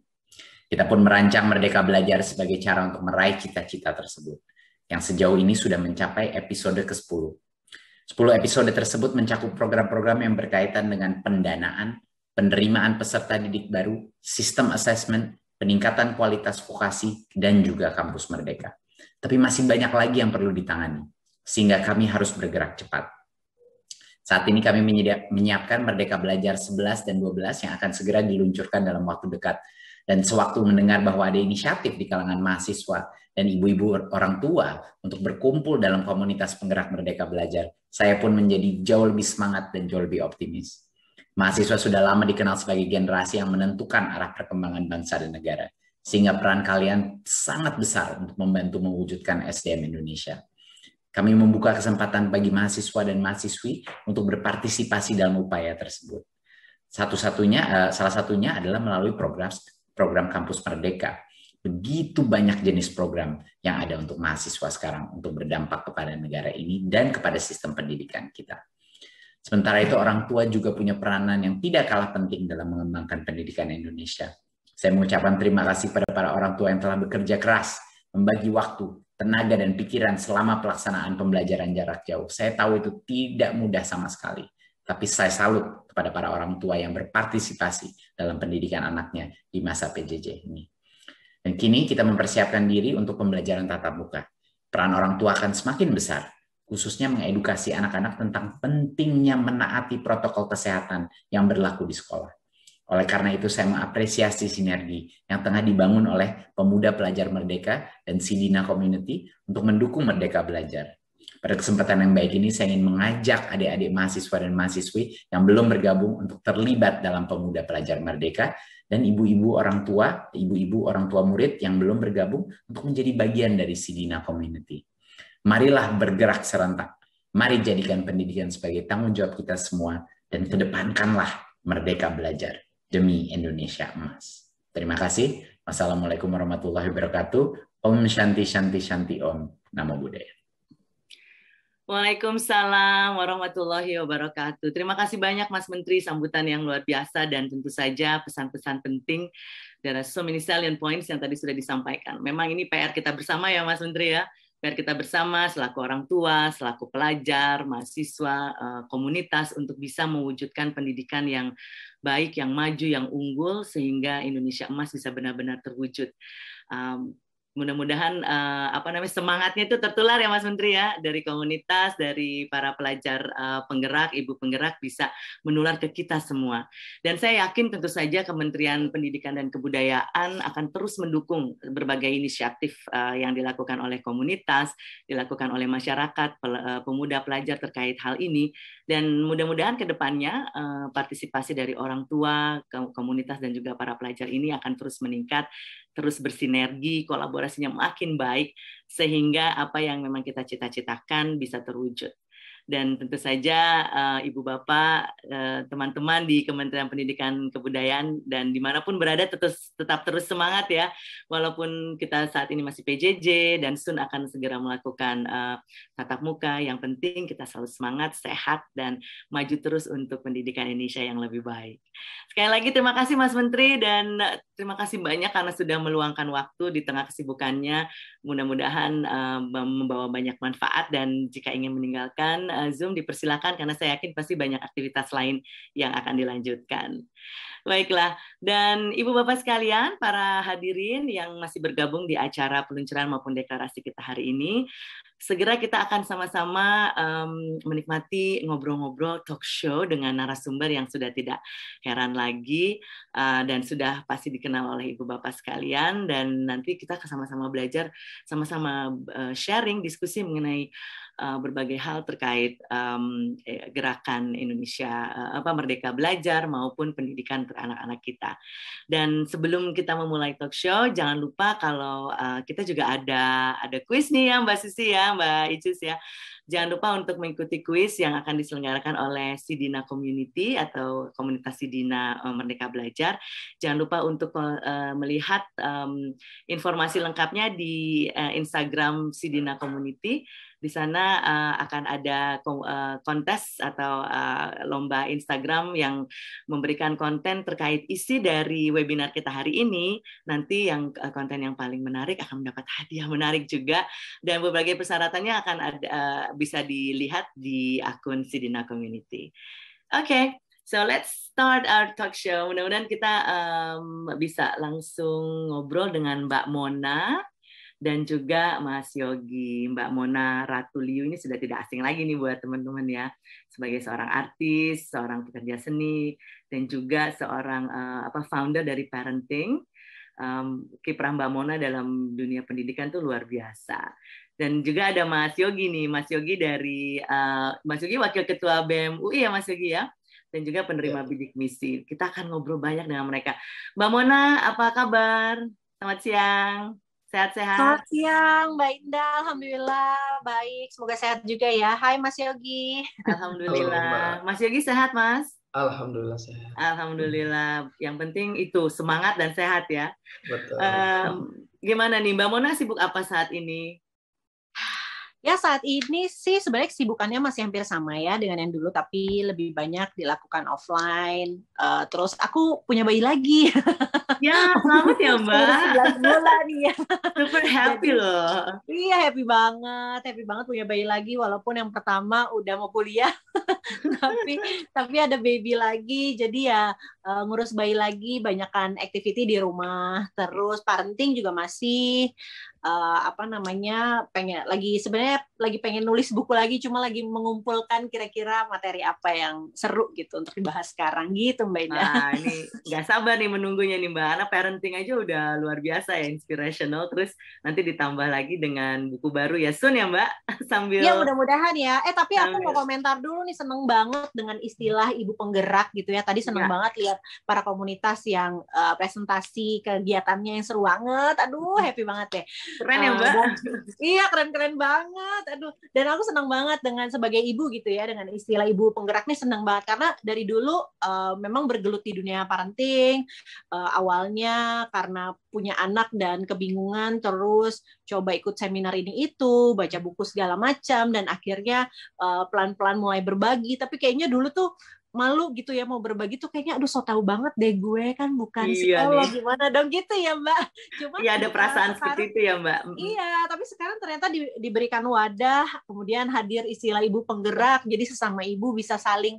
Kita pun merancang Merdeka Belajar sebagai cara untuk meraih cita-cita tersebut, yang sejauh ini sudah mencapai episode ke-10. 10 episode tersebut mencakup program-program yang berkaitan dengan pendanaan, penerimaan peserta didik baru, sistem asesmen, peningkatan kualitas vokasi, dan juga kampus merdeka. Tapi masih banyak lagi yang perlu ditangani, sehingga kami harus bergerak cepat. Saat ini kami menyiapkan Merdeka Belajar 11 dan 12 yang akan segera diluncurkan dalam waktu dekat. Dan sewaktu mendengar bahwa ada inisiatif di kalangan mahasiswa dan ibu-ibu orang tua untuk berkumpul dalam komunitas penggerak Merdeka Belajar, saya pun menjadi jauh lebih semangat dan jauh lebih optimis. Mahasiswa sudah lama dikenal sebagai generasi yang menentukan arah perkembangan bangsa dan negara, sehingga peran kalian sangat besar untuk membantu mewujudkan SDM Indonesia. Kami membuka kesempatan bagi mahasiswa dan mahasiswi untuk berpartisipasi dalam upaya tersebut. Salah satunya adalah melalui program Kampus Merdeka. Begitu banyak jenis program yang ada untuk mahasiswa sekarang untuk berdampak kepada negara ini dan kepada sistem pendidikan kita. Sementara itu orang tua juga punya peranan yang tidak kalah penting dalam mengembangkan pendidikan Indonesia. Saya mengucapkan terima kasih pada para orang tua yang telah bekerja keras, membagi waktu, tenaga, dan pikiran selama pelaksanaan pembelajaran jarak jauh. Saya tahu itu tidak mudah sama sekali, tapi saya salut kepada para orang tua yang berpartisipasi dalam pendidikan anaknya di masa PJJ ini. Dan kini kita mempersiapkan diri untuk pembelajaran tatap muka. Peran orang tua akan semakin besar, khususnya mengedukasi anak-anak tentang pentingnya menaati protokol kesehatan yang berlaku di sekolah. Oleh karena itu, saya mengapresiasi sinergi yang tengah dibangun oleh Pemuda Pelajar Merdeka dan Sidina Community untuk mendukung Merdeka Belajar. Pada kesempatan yang baik ini, saya ingin mengajak adik-adik mahasiswa dan mahasiswi yang belum bergabung untuk terlibat dalam Pemuda Pelajar Merdeka dan ibu-ibu orang tua murid yang belum bergabung untuk menjadi bagian dari Sidina Community. Marilah bergerak serentak. Mari jadikan pendidikan sebagai tanggung jawab kita semua dan kedepankanlah Merdeka Belajar demi Indonesia Emas. Terima kasih. Wassalamualaikum warahmatullahi wabarakatuh. Om Shanti Shanti Shanti Om. Namo Buddhaya. Waalaikumsalam warahmatullahi wabarakatuh. Terima kasih banyak Mas Menteri, sambutan yang luar biasa dan tentu saja pesan-pesan penting. There are so many salient points yang tadi sudah disampaikan. Memang ini PR kita bersama ya Mas Menteri ya. PR kita bersama selaku orang tua, selaku pelajar, mahasiswa, komunitas untuk bisa mewujudkan pendidikan yang baik, yang maju, yang unggul sehingga Indonesia Emas bisa benar-benar terwujud. Mudah-mudahan semangatnya itu tertular ya Mas Menteri ya, dari komunitas, dari para pelajar penggerak, ibu penggerak bisa menular ke kita semua. Dan saya yakin tentu saja Kementerian Pendidikan dan Kebudayaan akan terus mendukung berbagai inisiatif yang dilakukan oleh komunitas, dilakukan oleh masyarakat, pemuda pelajar terkait hal ini. Dan mudah-mudahan ke depannya partisipasi dari orang tua, komunitas dan juga para pelajar ini akan terus meningkat, terus bersinergi, kolaborasinya makin baik, sehingga apa yang memang kita cita-citakan bisa terwujud. Dan tentu saja Ibu Bapak, teman-teman di Kementerian Pendidikan Kebudayaan dan dimanapun berada tetap terus semangat ya, walaupun kita saat ini masih PJJ dan soon akan segera melakukan tatap muka. Yang penting kita selalu semangat, sehat, dan maju terus untuk pendidikan Indonesia yang lebih baik. Sekali lagi terima kasih Mas Menteri, dan terima kasih banyak karena sudah meluangkan waktu di tengah kesibukannya. Mudah-mudahan membawa banyak manfaat, dan jika ingin meninggalkan Zoom dipersilakan karena saya yakin pasti banyak aktivitas lain yang akan dilanjutkan. Baiklah, dan Ibu Bapak sekalian, para hadirin yang masih bergabung di acara peluncuran maupun deklarasi kita hari ini, segera kita akan sama-sama menikmati ngobrol-ngobrol talk show dengan narasumber yang sudah tidak heran lagi dan sudah pasti dikenal oleh Ibu Bapak sekalian, dan nanti kita sama-sama belajar, sama-sama sharing, diskusi mengenai berbagai hal terkait gerakan Indonesia Merdeka Belajar maupun pendidikan untuk anak-anak kita. Dan sebelum kita memulai talk show, jangan lupa kalau kita juga ada kuis nih ya Mbak Susi ya, Mbak Icus ya. Jangan lupa untuk mengikuti kuis yang akan diselenggarakan oleh Sidina Community atau komunitas Sidina Merdeka Belajar. Jangan lupa untuk melihat informasi lengkapnya di Instagram Sidina Community. Di sana akan ada kontes atau lomba Instagram yang memberikan konten terkait isi dari webinar kita hari ini. Nanti yang konten yang paling menarik akan mendapat hadiah menarik juga, dan berbagai persyaratannya akan ada, bisa dilihat di akun Sidina Community. Okay. So let's start our talk show. Mudah-mudahan kita bisa langsung ngobrol dengan Mbak Mona dan juga Mas Yogi. Mbak Mona Ratuliu ini sudah tidak asing lagi nih buat teman-teman ya, sebagai seorang artis, seorang pekerja seni, dan juga seorang founder dari parenting. Kiprah Mbak Mona dalam dunia pendidikan tuh luar biasa. Dan juga ada Mas Yogi nih, Mas Yogi dari Mas Yogi Wakil Ketua BEM UI ya Mas Yogi ya, dan juga penerima bidik misi. Kita akan ngobrol banyak dengan mereka. Mbak Mona, apa kabar? Selamat siang. Sehat-sehat. Selamat siang, Mbak Indah. Alhamdulillah, baik. Semoga sehat juga ya. Hai, Mas Yogi. Alhamdulillah. Halo, Mas Yogi sehat, Mas? Alhamdulillah sehat. Alhamdulillah. Yang penting itu, semangat dan sehat ya. Betul. Gimana nih, Mbak Mona sibuk apa saat ini? Ya, saat ini sih sebenarnya kesibukannya masih hampir sama ya dengan yang dulu, tapi lebih banyak dilakukan offline. Terus aku punya bayi lagi. Ya, selamat ya Mbak. 19 bulan ya. Super happy. Jadi, loh. Iya, happy banget punya bayi lagi, walaupun yang pertama udah mau kuliah. tapi ada baby lagi, jadi ya ngurus bayi lagi, banyakkan activity di rumah. Terus parenting juga masih pengen nulis buku lagi, cuma lagi mengumpulkan kira-kira materi apa yang seru gitu untuk dibahas sekarang gitu Mbak Indah. Nah, ini nggak sabar nih menunggunya nih Mbak, karena parenting aja udah luar biasa ya, inspirational, terus nanti ditambah lagi dengan buku baru ya soon ya Mbak, sambil ya mudah-mudahan ya. Tapi aku mau komentar dulu nih, seneng banget dengan istilah Ibu Penggerak gitu ya. Tadi seneng banget lihat para komunitas yang presentasi kegiatannya yang seru banget. Aduh, happy banget ya. Keren ya Mbak? Iya, keren-keren banget. Aduh, dan aku senang banget dengan sebagai ibu gitu ya, dengan istilah Ibu Penggerak nih senang banget, karena dari dulu memang bergelut di dunia parenting, awalnya karena punya anak dan kebingungan, terus coba ikut seminar ini itu, baca buku segala macam, dan akhirnya pelan-pelan mulai berbagi. Tapi kayaknya dulu tuh malu gitu ya, mau berbagi tuh kayaknya aduh so tau banget deh gue kan bukan psikolog, iya, gimana dong gitu ya Mbak. Cuma ya ada perasaan seperti itu ya Mbak. Iya, tapi sekarang ternyata diberikan wadah, kemudian hadir istilah Ibu Penggerak, jadi sesama ibu bisa saling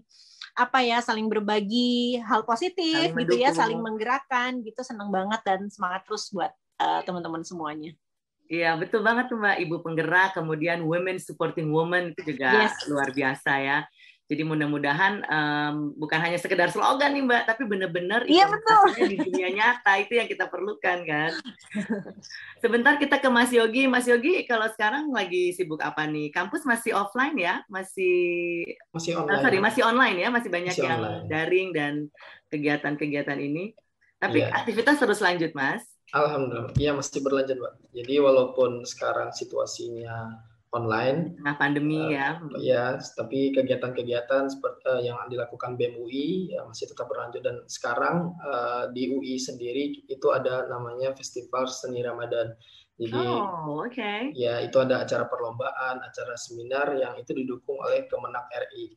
berbagi hal positif gitu ya, saling menggerakkan gitu. Seneng banget dan semangat terus buat teman-teman semuanya. Iya, betul banget tuh Mbak, Ibu Penggerak, kemudian women supporting women itu juga luar biasa ya. Jadi mudah-mudahan bukan hanya sekedar slogan nih Mbak, tapi benar-benar iya, implementasinya di dunia nyata, itu yang kita perlukan kan. Sebentar kita ke Mas Yogi. Mas Yogi, kalau sekarang lagi sibuk apa nih? Kampus masih offline ya? Masih online ya? Masih banyak yang online, daring dan kegiatan-kegiatan ini. Tapi aktivitas terus lanjut Mas? Alhamdulillah, iya masih berlanjut Mbak. Jadi walaupun sekarang situasinya online. Nah, pandemi ya. Ya, tapi kegiatan-kegiatan seperti yang dilakukan BEM UI ya, masih tetap berlanjut, dan sekarang di UI sendiri itu ada namanya Festival Seni Ramadan. Jadi ya itu ada acara perlombaan, acara seminar yang itu didukung oleh Kemenak RI.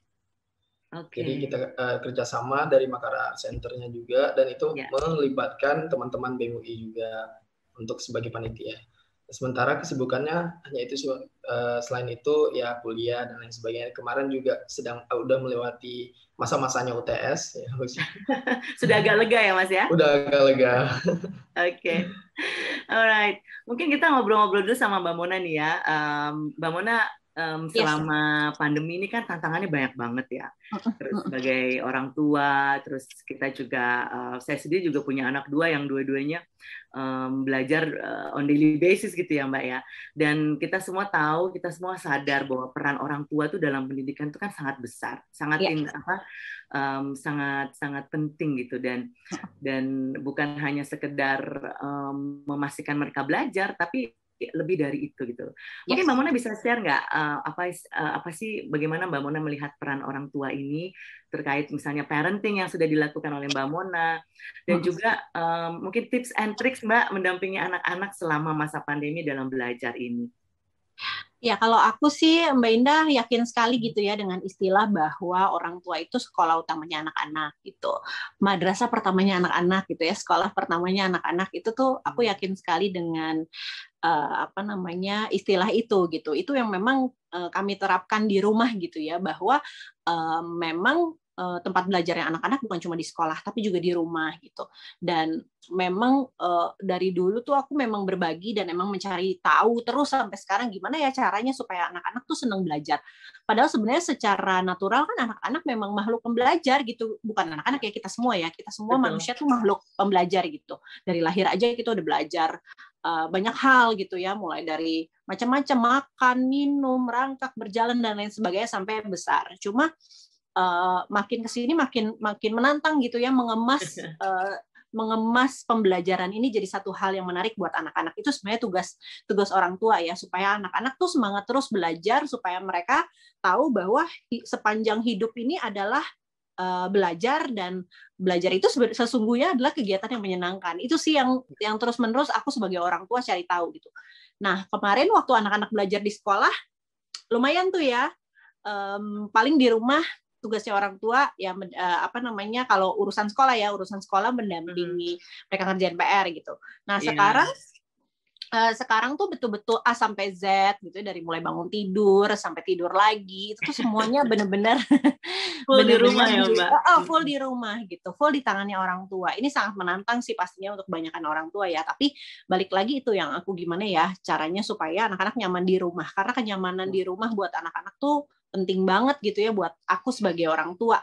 Jadi kita kerjasama dari Makara Art Center-nya juga, dan itu melibatkan teman-teman BEM UI juga untuk sebagai panitia. Sementara kesibukannya hanya itu, selain itu ya kuliah dan lain sebagainya. Kemarin juga sedang udah melewati masa-masanya UTS. Ya. Sudah agak lega ya Mas ya? Udah agak lega. Oke. Alright. Mungkin kita ngobrol-ngobrol dulu sama Mbak Mona nih ya. Mbak Mona, selama pandemi ini kan tantangannya banyak banget ya. Terus sebagai orang tua, terus kita juga, saya sendiri juga punya anak dua yang dua-duanya belajar on daily basis gitu ya Mbak ya. Dan kita semua tahu, kita semua sadar bahwa peran orang tua itu dalam pendidikan itu kan sangat besar, sangat sangat penting gitu, dan bukan hanya sekedar memastikan mereka belajar, tapi lebih dari itu gitu. Mungkin Mbak Mona bisa share nggak apa sih, bagaimana Mbak Mona melihat peran orang tua ini terkait misalnya parenting yang sudah dilakukan oleh Mbak Mona, dan juga mungkin tips and tricks Mbak mendampingi anak-anak selama masa pandemi dalam belajar ini. Ya, kalau aku sih Mbak Indah yakin sekali gitu ya dengan istilah bahwa orang tua itu sekolah utamanya anak-anak gitu. Madrasah pertamanya anak-anak gitu ya, sekolah pertamanya anak-anak itu tuh aku yakin sekali dengan istilah itu gitu. Itu yang memang kami terapkan di rumah gitu ya, bahwa memang tempat belajarnya anak-anak bukan cuma di sekolah tapi juga di rumah gitu. Dan memang dari dulu tuh aku memang berbagi dan memang mencari tahu terus sampai sekarang gimana ya caranya supaya anak-anak tuh senang belajar. Padahal sebenarnya secara natural kan anak-anak memang makhluk pembelajar gitu. Bukan anak-anak ya, kita semua ya. Kita semua manusia tuh makhluk pembelajar gitu. Dari lahir aja kita udah belajar banyak hal gitu ya, mulai dari macam-macam, makan, minum, merangkak, berjalan dan lain sebagainya sampai besar. Cuma makin kesini makin menantang gitu ya, mengemas pembelajaran ini jadi satu hal yang menarik buat anak-anak. Itu sebenarnya tugas orang tua ya, supaya anak-anak tuh semangat terus belajar, supaya mereka tahu bahwa sepanjang hidup ini adalah belajar, dan belajar itu sesungguhnya adalah kegiatan yang menyenangkan. Itu sih yang terus-menerus aku sebagai orang tua cari tahu gitu. Nah, kemarin waktu anak-anak belajar di sekolah lumayan tuh ya, paling di rumah tugasnya orang tua ya kalau urusan sekolah mendampingi mereka ngerjain PR gitu. Nah, sekarang tuh betul-betul A sampai Z gitu, dari mulai bangun tidur sampai tidur lagi, itu tuh semuanya benar-benar full di rumah ya Mbak. Full di rumah gitu, full di tangannya orang tua. Ini sangat menantang sih pastinya untuk kebanyakan orang tua ya, tapi balik lagi itu yang aku gimana ya caranya supaya anak-anak nyaman di rumah, karena kenyamanan di rumah buat anak-anak tuh penting banget gitu ya buat aku sebagai orang tua.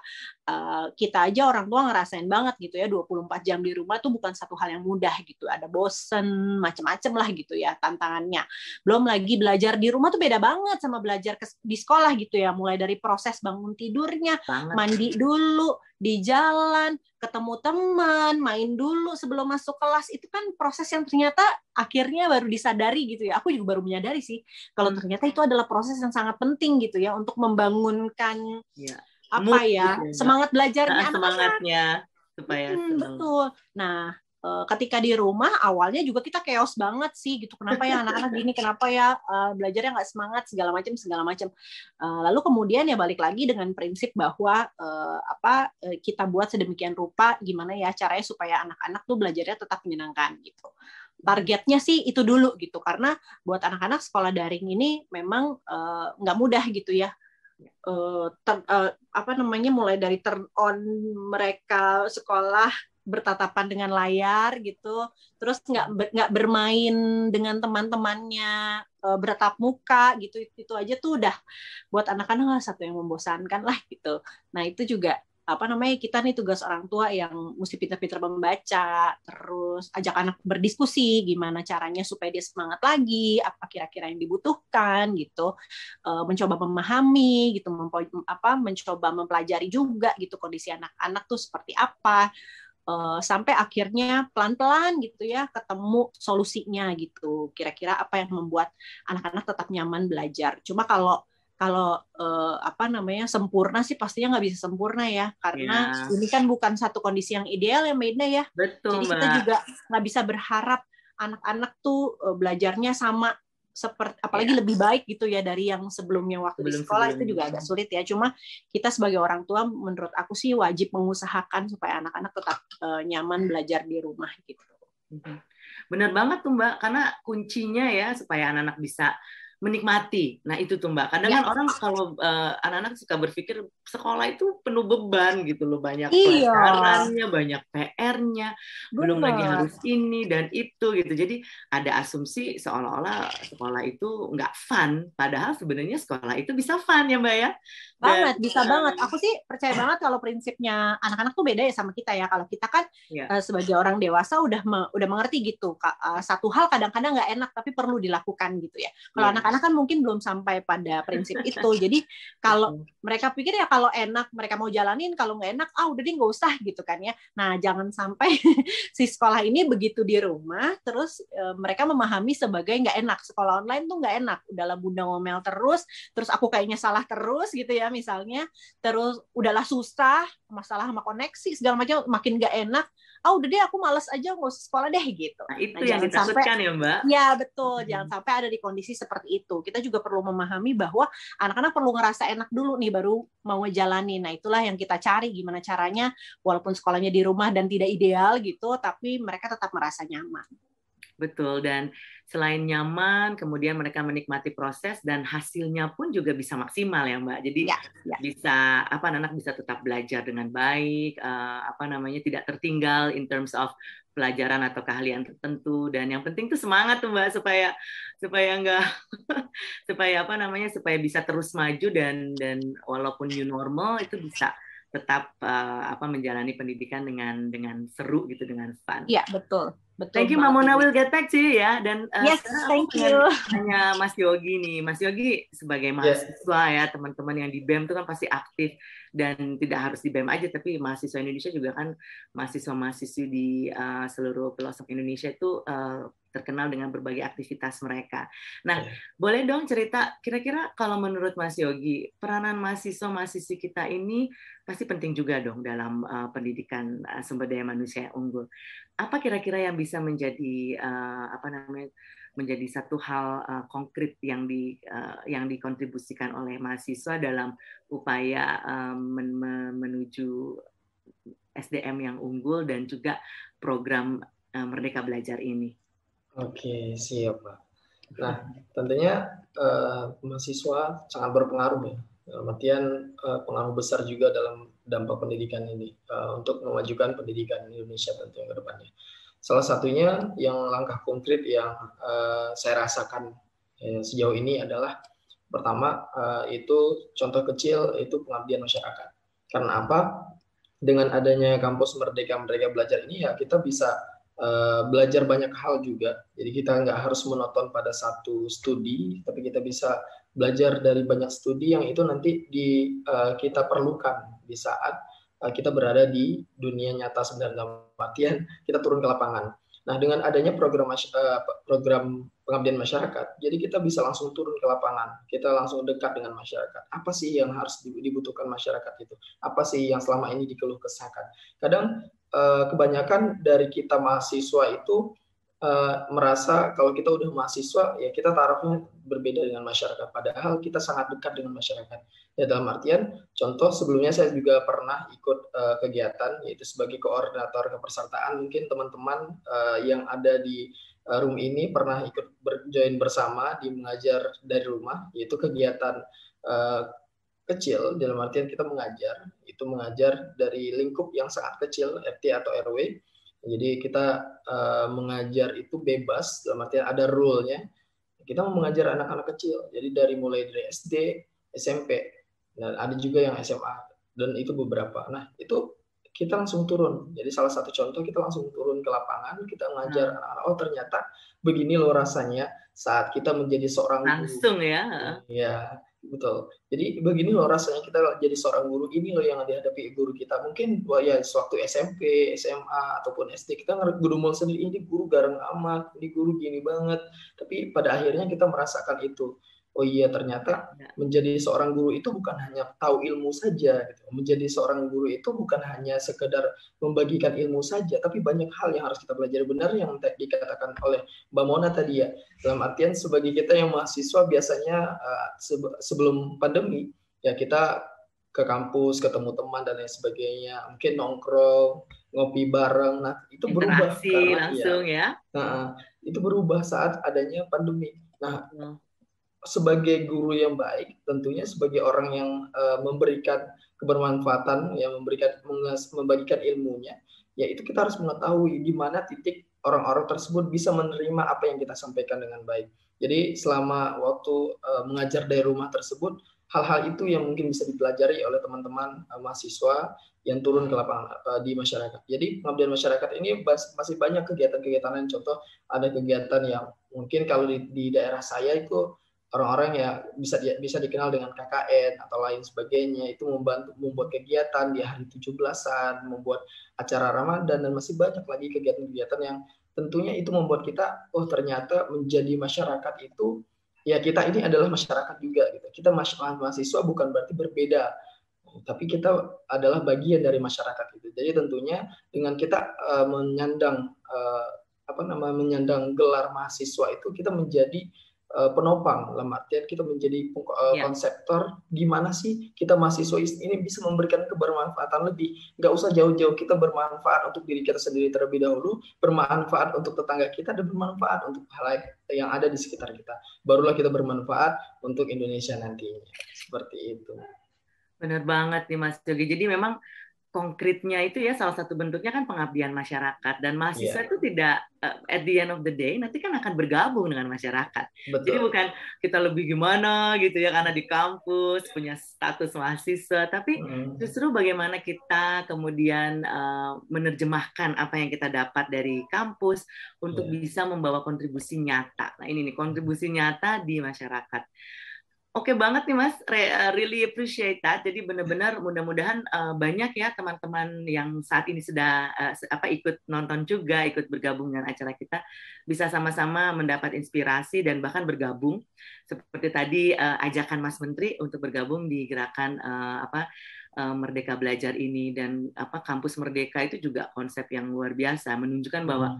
Kita aja orang tua ngerasain banget gitu ya, 24 jam di rumah tuh bukan satu hal yang mudah gitu. Ada bosen, macam-macam lah gitu ya tantangannya. Belum lagi belajar di rumah tuh beda banget sama belajar di sekolah gitu ya. Mulai dari proses bangun tidurnya, mandi dulu, di jalan, ketemu teman, main dulu sebelum masuk kelas, itu kan proses yang ternyata akhirnya baru disadari gitu ya. Aku juga baru menyadari sih kalau ternyata itu adalah proses yang sangat penting gitu ya untuk membangunkan semangat belajarnya semangatnya supaya betul. Nah, ketika di rumah awalnya juga kita chaos banget sih gitu. Kenapa ya anak-anak gini? Kenapa ya belajarnya nggak semangat segala macam. Lalu kemudian ya balik lagi dengan prinsip bahwa kita buat sedemikian rupa gimana ya caranya supaya anak-anak tuh belajarnya tetap menyenangkan gitu. Targetnya sih itu dulu gitu, karena buat anak-anak sekolah daring ini memang nggak mudah gitu ya. Mulai dari turn on mereka sekolah bertatapan dengan layar gitu, terus nggak bermain dengan teman-temannya, bertatap muka gitu, itu aja tuh udah buat anak-anak satu yang membosankan lah gitu. Nah, itu juga kita nih tugas orang tua yang mesti pintar-pintar membaca, terus ajak anak berdiskusi gimana caranya supaya dia semangat lagi, apa kira-kira yang dibutuhkan gitu, mencoba memahami gitu, mencoba mempelajari juga gitu kondisi anak-anak tuh seperti apa. sampai akhirnya pelan-pelan gitu ya ketemu solusinya gitu. Kira-kira apa yang membuat anak-anak tetap nyaman belajar. Cuma kalau apa namanya sempurna sih pastinya nggak bisa sempurna ya, karena ini kan bukan satu kondisi yang ideal ya Mbak Indah ya. Betul, jadi kita juga nggak bisa berharap anak-anak tuh belajarnya sama seperti, apalagi lebih baik gitu ya dari yang sebelumnya waktu di sekolah itu juga agak sulit ya. Cuma kita sebagai orang tua menurut aku sih wajib mengusahakan supaya anak-anak tetap nyaman belajar di rumah gitu. Benar banget tuh Mbak, karena kuncinya ya supaya anak-anak bisa menikmati. Nah itu tuh Mbak, kadang kan orang kalau anak-anak suka berpikir sekolah itu penuh beban gitu loh, banyak pelajarannya, banyak PR-nya, belum lagi harus ini dan itu gitu. Jadi ada asumsi seolah-olah sekolah itu nggak fun, padahal sebenarnya sekolah itu bisa fun ya Mbak ya. Banget, bisa banget. Aku sih percaya banget kalau prinsipnya anak-anak tuh beda ya sama kita ya. Kalau kita kan sebagai orang dewasa udah mengerti gitu. Satu hal kadang-kadang nggak enak tapi perlu dilakukan gitu ya. Kalau anak-anak kan mungkin belum sampai pada prinsip itu. Jadi kalau mereka pikir ya kalau enak mereka mau jalanin, kalau nggak enak udah deh nggak usah gitu kan ya. Nah jangan sampai si sekolah ini begitu di rumah terus mereka memahami sebagai nggak enak. Sekolah online tuh nggak enak. Udahlah bunda ngomel terus aku kayaknya salah terus gitu ya. Misalnya terus udahlah susah, masalah sama koneksi segala macam makin gak enak, udah deh aku malas aja nggak usah sekolah deh gitu. Nah itu yang ditakutkan ya Mbak. Ya betul, jangan sampai ada di kondisi seperti itu. Kita juga perlu memahami bahwa anak-anak perlu ngerasa enak dulu nih baru mau ngejalanin. Nah itulah yang kita cari, gimana caranya walaupun sekolahnya di rumah dan tidak ideal gitu, tapi mereka tetap merasa nyaman. Betul, dan selain nyaman, kemudian mereka menikmati proses dan hasilnya pun juga bisa maksimal ya Mbak. Jadi bisa anak-anak bisa tetap belajar dengan baik, tidak tertinggal in terms of pelajaran atau keahlian tertentu, dan yang penting tuh semangat tuh Mbak supaya bisa terus maju dan walaupun new normal itu bisa tetap menjalani pendidikan dengan seru gitu, dengan fun. Iya, betul. Thank you Mbak Mona, will get back to you ya. Dan yes, thank you. Hanya Mas Yogi nih. Mas Yogi sebagai mahasiswa ya, teman-teman yang di BEM itu kan pasti aktif, dan tidak harus di BEM aja tapi mahasiswa Indonesia juga kan, mahasiswa-mahasiswi di seluruh pelosok Indonesia itu terkenal dengan berbagai aktivitas mereka. Nah, boleh dong cerita kira-kira kalau menurut Mas Yogi, peranan mahasiswa-mahasiswi kita ini pasti penting juga dong dalam pendidikan sumber daya manusia yang unggul. Apa kira-kira yang bisa menjadi menjadi satu hal konkret yang dikontribusikan oleh mahasiswa dalam upaya menuju SDM yang unggul dan juga program Merdeka Belajar ini? Oke, siap Pak. Nah, tentunya mahasiswa sangat berpengaruh ya. Artian pengaruh besar juga dalam dampak pendidikan ini untuk memajukan pendidikan Indonesia tentunya ke depannya. Salah satunya yang langkah konkret yang saya rasakan sejauh ini adalah pertama itu contoh kecil itu pengabdian masyarakat. Karena apa? Dengan adanya kampus Merdeka Belajar ini ya kita bisa belajar banyak hal juga. Jadi kita nggak harus monoton pada satu studi, tapi kita bisa belajar dari banyak studi yang itu nanti kita perlukan di saat kita berada di dunia nyata sebenarnya, dalam artian kita turun ke lapangan. Nah, dengan adanya program pengabdian masyarakat, jadi kita bisa langsung turun ke lapangan, kita langsung dekat dengan masyarakat. Apa sih yang harus dibutuhkan masyarakat itu? Apa sih yang selama ini dikeluh kesahkan? Kadang kebanyakan dari kita mahasiswa itu merasa kalau kita udah mahasiswa ya kita tarafnya berbeda dengan masyarakat, padahal kita sangat dekat dengan masyarakat ya, dalam artian contoh sebelumnya saya juga pernah ikut kegiatan yaitu sebagai koordinator kepesertaan. Mungkin teman-teman yang ada di room ini pernah ikut join bersama di mengajar dari rumah, yaitu kegiatan kecil dalam artian kita mengajar dari lingkup yang sangat kecil, RT atau RW. Jadi kita mengajar itu bebas, dalam artian ada rule-nya. Kita mau mengajar anak-anak kecil, jadi mulai dari SD, SMP, dan ada juga yang SMA, dan itu beberapa. Nah, itu kita langsung turun. Jadi salah satu contoh kita langsung turun ke lapangan, kita mengajar anak-anak, oh ternyata begini loh rasanya saat kita menjadi seorang guru. Langsung ya. Ya, Betul. Jadi begini loh rasanya kita jadi seorang guru, ini loh yang dihadapi guru kita. Mungkin ya sewaktu SMP, SMA ataupun SD kita ngegurumul sendiri, ini guru garang amat, ini guru gini banget. Tapi pada akhirnya kita merasakan itu. Oh iya, ternyata menjadi seorang guru itu bukan hanya tahu ilmu saja. Gitu. Menjadi seorang guru itu bukan hanya sekedar membagikan ilmu saja, tapi banyak hal yang harus kita pelajari benar yang dikatakan oleh Mbak Mona tadi ya. Dalam artian sebagai kita yang mahasiswa biasanya sebelum pandemi, ya kita ke kampus, ketemu teman dan lain sebagainya. Mungkin nongkrong, ngopi bareng. Nah, itu berubah karena, langsung ya. Nah, itu berubah saat adanya pandemi. Nah, sebagai guru yang baik, tentunya sebagai orang yang memberikan kebermanfaatan, yang membagikan ilmunya, yaitu kita harus mengetahui di mana titik orang-orang tersebut bisa menerima apa yang kita sampaikan dengan baik. Jadi selama waktu mengajar dari rumah tersebut, hal-hal itu yang mungkin bisa dipelajari oleh teman-teman mahasiswa yang turun ke lapangan di masyarakat. Jadi pengabdian masyarakat ini masih banyak kegiatan-kegiatan lain. Contoh ada kegiatan yang mungkin kalau di daerah saya itu orang-orang ya bisa dikenal dengan KKN atau lain sebagainya, itu membantu membuat kegiatan di hari 17-an, membuat acara Ramadan, dan masih banyak lagi kegiatan-kegiatan yang tentunya itu membuat kita, oh ternyata menjadi masyarakat itu, ya kita ini adalah masyarakat juga. Gitu. Kita mahasiswa bukan berarti berbeda, tapi kita adalah bagian dari masyarakat itu. Jadi tentunya dengan kita menyandang gelar mahasiswa itu, kita menjadi penopang, dalam artian kita menjadi konseptor, gimana sih kita mahasiswa ini bisa memberikan kebermanfaatan lebih. Nggak usah jauh-jauh, kita bermanfaat untuk diri kita sendiri terlebih dahulu, bermanfaat untuk tetangga kita, dan bermanfaat untuk hal yang ada di sekitar kita. Barulah kita bermanfaat untuk Indonesia nantinya. Seperti itu. Benar banget nih Mas Yogi. Jadi memang konkretnya itu ya salah satu bentuknya kan pengabdian masyarakat, dan mahasiswa itu tidak at the end of the day nanti kan akan bergabung dengan masyarakat. Betul. Jadi bukan kita lebih gimana gitu ya karena di kampus punya status mahasiswa, tapi justru bagaimana kita kemudian menerjemahkan apa yang kita dapat dari kampus untuk bisa membawa kontribusi nyata. Nah ini nih kontribusi nyata di masyarakat. Oke banget nih Mas, really appreciate that. Jadi benar-benar mudah-mudahan banyak ya teman-teman yang saat ini sudah ikut nonton juga, ikut bergabung dengan acara kita, bisa sama-sama mendapat inspirasi dan bahkan bergabung seperti tadi ajakan Mas Menteri untuk bergabung di gerakan Merdeka Belajar ini, dan Kampus Merdeka itu juga konsep yang luar biasa menunjukkan bahwa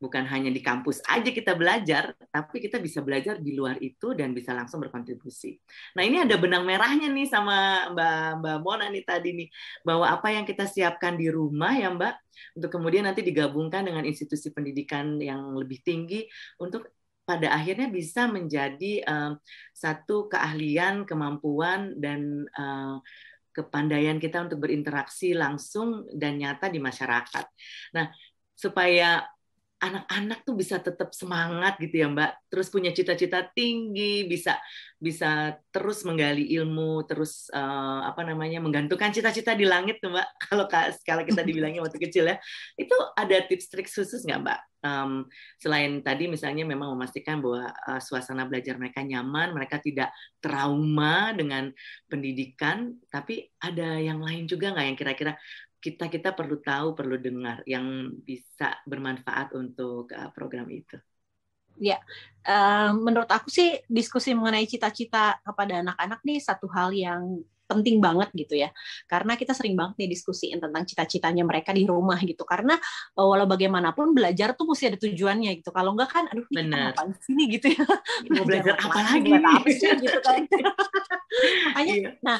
bukan hanya di kampus aja kita belajar, tapi kita bisa belajar di luar itu dan bisa langsung berkontribusi. Nah ini ada benang merahnya nih sama Mbak Mona nih tadi nih, bahwa apa yang kita siapkan di rumah ya Mbak, untuk kemudian nanti digabungkan dengan institusi pendidikan yang lebih tinggi, untuk pada akhirnya bisa menjadi satu keahlian, kemampuan, dan kepandaian kita untuk berinteraksi langsung dan nyata di masyarakat. Nah supaya anak-anak tuh bisa tetap semangat gitu ya Mbak, terus punya cita-cita tinggi, bisa terus menggali ilmu, terus menggantungkan cita-cita di langit tuh Mbak. Kalau kita dibilangnya waktu kecil ya, itu ada tips trik khusus nggak Mbak? Selain tadi misalnya memang memastikan bahwa suasana belajar mereka nyaman, mereka tidak trauma dengan pendidikan, tapi ada yang lain juga nggak yang kira-kira kita perlu tahu, perlu dengar yang bisa bermanfaat untuk program itu? Ya, menurut aku sih diskusi mengenai cita-cita kepada anak-anak nih satu hal yang penting banget gitu ya, karena kita sering banget nih diskusiin tentang cita-citanya mereka di rumah gitu, karena walau bagaimanapun belajar tuh mesti ada tujuannya gitu, kalau enggak kan aduh nih kita ngapain sini gitu ya, mau belajar apa lagi gitu kan. Makanya nah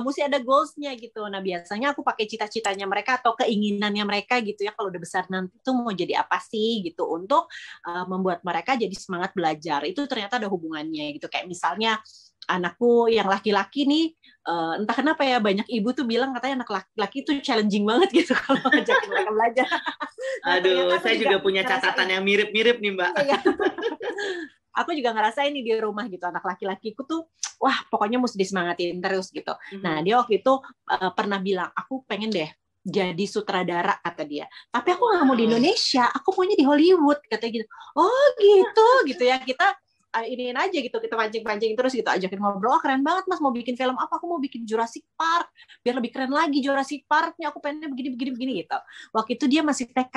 mesti ada goals-nya gitu. Nah biasanya aku pakai cita-citanya mereka atau keinginannya mereka gitu ya, kalau udah besar nanti tuh mau jadi apa sih gitu, untuk membuat mereka jadi semangat belajar. Itu ternyata ada hubungannya gitu, kayak misalnya anakku yang laki-laki nih, entah kenapa ya banyak ibu tuh bilang katanya anak laki-laki tuh challenging banget gitu kalau ngajakin mereka belajar. Aduh, saya juga punya catatan yang mirip-mirip nih Mbak. Aku juga ngerasain nih di rumah gitu, anak laki-lakiku tuh wah pokoknya mesti disemangatin terus gitu. Nah dia waktu itu pernah bilang, aku pengen deh jadi sutradara kata dia, tapi aku nggak mau di Indonesia, aku maunya di Hollywood katanya gitu. Oh gitu gitu ya, kita iniin aja gitu, kita pancing-pancing terus gitu, ajakin ngobrol, oh, keren banget mas, mau bikin film apa? Aku mau bikin Jurassic Park, biar lebih keren lagi Jurassic Park-nya, aku pengennya begini-begini gitu. Waktu itu dia masih TK.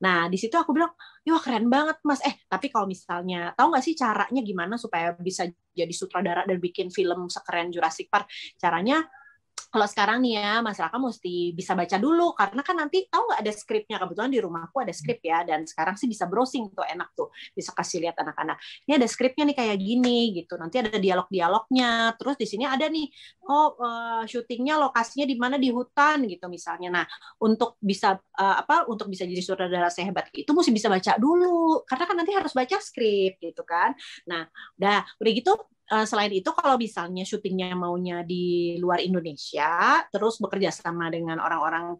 Nah, di situ aku bilang, wah keren banget mas, tapi kalau misalnya, tahu nggak sih caranya gimana supaya bisa jadi sutradara dan bikin film sekeren Jurassic Park? Caranya, kalau sekarang nih ya, masyarakat mesti bisa baca dulu, karena kan nanti tahu nggak ada skripnya, kebetulan di rumahku ada skrip ya, dan sekarang sih bisa browsing tuh, enak tuh, bisa kasih lihat anak-anak. Ini ada skripnya nih kayak gini gitu, nanti ada dialog-dialognya, terus di sini ada nih, syutingnya lokasinya di mana, di hutan gitu misalnya. Nah, untuk bisa untuk bisa jadi sutradara sehebat itu mesti bisa baca dulu, karena kan nanti harus baca skrip gitu kan. Nah, udah gitu. Selain itu, kalau misalnya syutingnya maunya di luar Indonesia, terus bekerja sama dengan orang-orang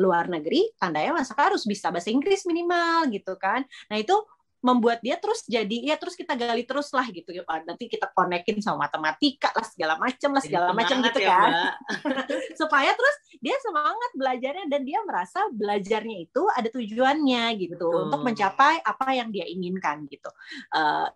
luar negeri, tandanya masak harus bisa bahasa Inggris minimal gitu kan. Nah itu membuat dia terus jadi, ya terus kita gali terus lah gitu. Nanti kita konekin sama matematika lah, segala macam gitu ya, kan. Supaya terus dia semangat belajarnya dan dia merasa belajarnya itu ada tujuannya gitu. Betul. Untuk mencapai apa yang dia inginkan gitu.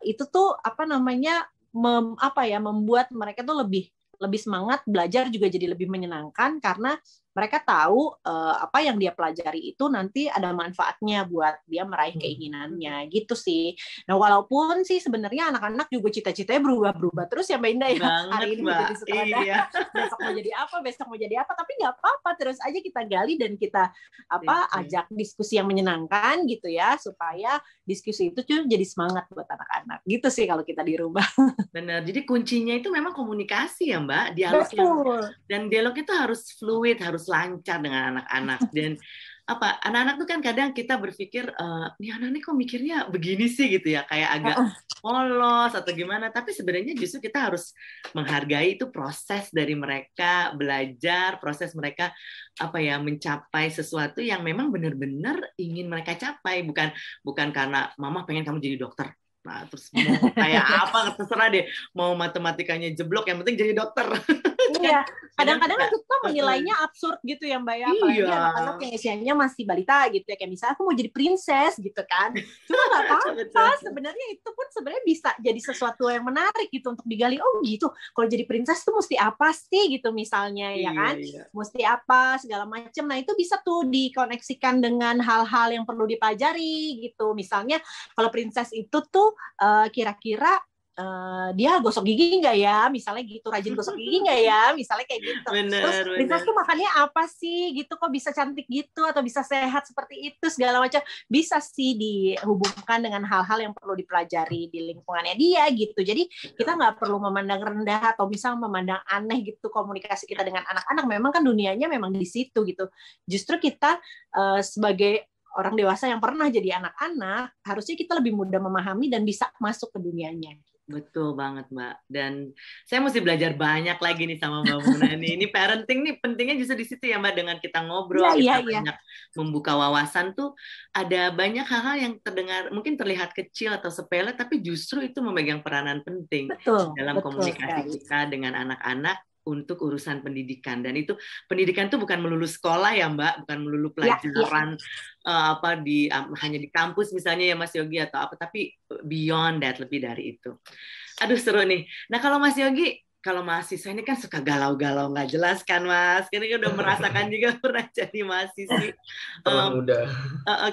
Itu tuh apa namanya, membuat mereka tuh lebih semangat belajar, juga jadi lebih menyenangkan karena mereka tahu apa yang dia pelajari itu nanti ada manfaatnya buat dia meraih keinginannya gitu sih. Nah walaupun sih sebenarnya anak-anak juga cita-citanya berubah-berubah terus ya Mbak Indah ya. Banget, hari ini mau jadi sutradara, iya. besok mau jadi apa, tapi nggak apa-apa, terus aja kita gali dan kita ajak diskusi yang menyenangkan gitu ya, supaya diskusi itu jadi semangat buat anak-anak gitu sih kalau kita di rumah. Benar, jadi kuncinya itu memang komunikasi ya Mbak, dialog dan dialog itu harus fluid, harus lancar dengan anak-anak. Dan anak-anak tuh kan kadang kita berpikir nih anak-anak kok mikirnya begini sih gitu ya, kayak agak polos atau gimana, tapi sebenarnya justru kita harus menghargai itu proses dari mereka belajar, proses mereka mencapai sesuatu yang memang benar-benar ingin mereka capai, bukan karena mama pengen kamu jadi dokter. Nah, terus mau kayak apa terserah deh, mau matematikanya jeblok yang penting jadi dokter. Iya, kadang-kadang kita menilainya absurd gitu ya Mbak ya, apalagi anak-anak yang isiannya masih balita gitu ya, kayak misalnya aku mau jadi princess gitu kan, cuma nggak apa-apa sebenarnya, itu pun sebenarnya bisa jadi sesuatu yang menarik gitu untuk digali. Oh gitu, kalau jadi princess tuh mesti apa sih gitu misalnya, ya kan, mesti apa segala macam. Nah itu bisa tuh dikoneksikan dengan hal-hal yang perlu dipelajari gitu, misalnya kalau princess itu tuh kira-kira dia gosok gigi nggak ya, misalnya gitu, rajin gosok gigi nggak ya, misalnya kayak gitu. Terus princess tuh makannya apa sih gitu, kok bisa cantik gitu atau bisa sehat seperti itu segala macam, bisa sih dihubungkan dengan hal-hal yang perlu dipelajari di lingkungannya dia gitu. Jadi kita nggak perlu memandang rendah atau misal memandang aneh gitu komunikasi kita dengan anak-anak, memang kan dunianya memang di situ gitu. Justru kita sebagai orang dewasa yang pernah jadi anak-anak, harusnya kita lebih mudah memahami dan bisa masuk ke dunianya. Betul banget Mbak. Dan saya mesti belajar banyak lagi nih sama Mbak Mona nih. Ini parenting nih pentingnya justru di situ ya Mbak, dengan kita ngobrol, kita banyak membuka wawasan tuh ada banyak hal-hal yang terdengar mungkin terlihat kecil atau sepele, tapi justru itu memegang peranan penting dalam komunikasi kita dengan anak-anak untuk urusan pendidikan. Dan itu pendidikan tuh bukan melulu sekolah ya Mbak, bukan melulu pelajaran hanya di kampus misalnya ya Mas Yogi atau apa, tapi beyond that, lebih dari itu. Aduh seru nih. Nah kalau Mas Yogi, kalau mahasiswa ini kan suka galau-galau nggak jelas kan Mas, karena udah merasakan juga pernah jadi mahasiswi.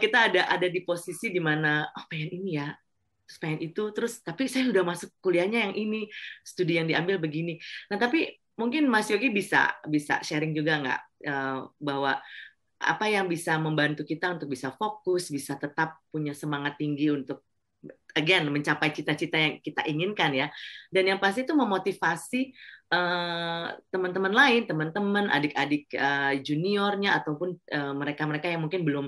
Kita ada di posisi di mana pengen ini ya, terus pengen itu, terus tapi saya udah masuk kuliahnya yang ini, studi yang diambil begini. Nah tapi mungkin Mas Yogi bisa sharing juga nggak bahwa apa yang bisa membantu kita untuk bisa fokus, bisa tetap punya semangat tinggi untuk mencapai cita-cita yang kita inginkan ya. Dan yang pasti itu memotivasi teman-teman lain, teman-teman, adik-adik juniornya ataupun mereka-mereka yang mungkin belum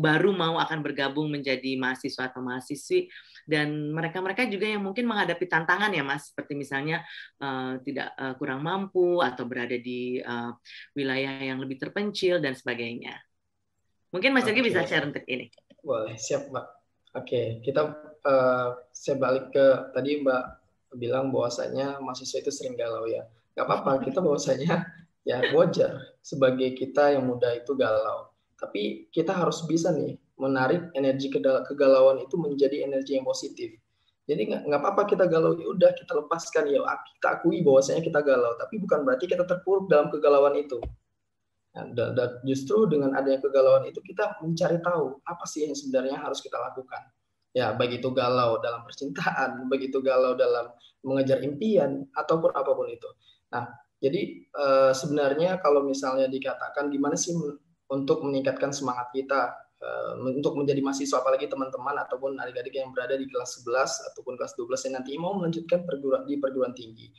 baru mau akan bergabung menjadi mahasiswa atau mahasiswi, dan mereka-mereka juga yang mungkin menghadapi tantangan ya Mas, seperti misalnya tidak kurang mampu atau berada di wilayah yang lebih terpencil dan sebagainya. Mungkin Mas Yogi bisa share untuk ini. Boleh, siap Mbak. Saya balik ke tadi Mbak bilang bahwasanya mahasiswa itu sering galau ya. Gak apa-apa, kita bahwasanya ya wajar sebagai kita yang muda itu galau. Tapi kita harus bisa nih menarik energi kegalauan itu menjadi energi yang positif. Jadi nggak apa-apa kita galau, ya udah kita lepaskan, ya kita akui bahwasanya kita galau, tapi bukan berarti kita terpuruk dalam kegalauan itu. Nah, justru dengan adanya kegalauan itu kita mencari tahu apa sih yang sebenarnya harus kita lakukan. Ya, baik itu galau dalam percintaan, baik itu galau dalam mengejar impian ataupun apapun itu. Nah, jadi sebenarnya kalau misalnya dikatakan gimana sih untuk meningkatkan semangat kita untuk menjadi mahasiswa, apalagi teman-teman ataupun adik-adik yang berada di kelas 11 ataupun kelas 12 yang nanti mau melanjutkan di perguruan tinggi.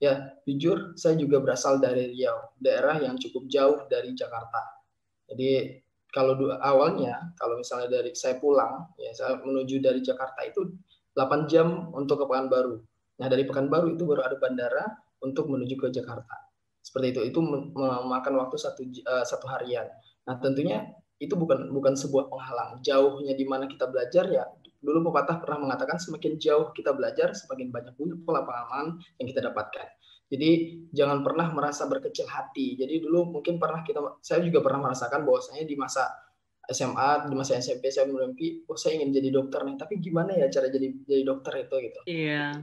Ya, jujur saya juga berasal dari Riau, daerah yang cukup jauh dari Jakarta. Jadi kalau awalnya, kalau misalnya dari saya pulang, ya saya menuju dari Jakarta itu 8 jam untuk ke Pekanbaru. Nah, dari Pekanbaru itu baru ada bandara untuk menuju ke Jakarta. Seperti itu memakan waktu satu harian. Nah, tentunya itu bukan sebuah penghalang. Jauhnya di mana kita belajar, ya dulu pepatah pernah mengatakan semakin jauh kita belajar, semakin banyak pula pengalaman yang kita dapatkan. Jadi jangan pernah merasa berkecil hati. Jadi dulu mungkin saya juga pernah merasakan bahwasanya di masa SMA, di masa SMP saya bermimpi, saya ingin jadi dokter nih. Tapi gimana ya cara jadi dokter itu gitu? Iya.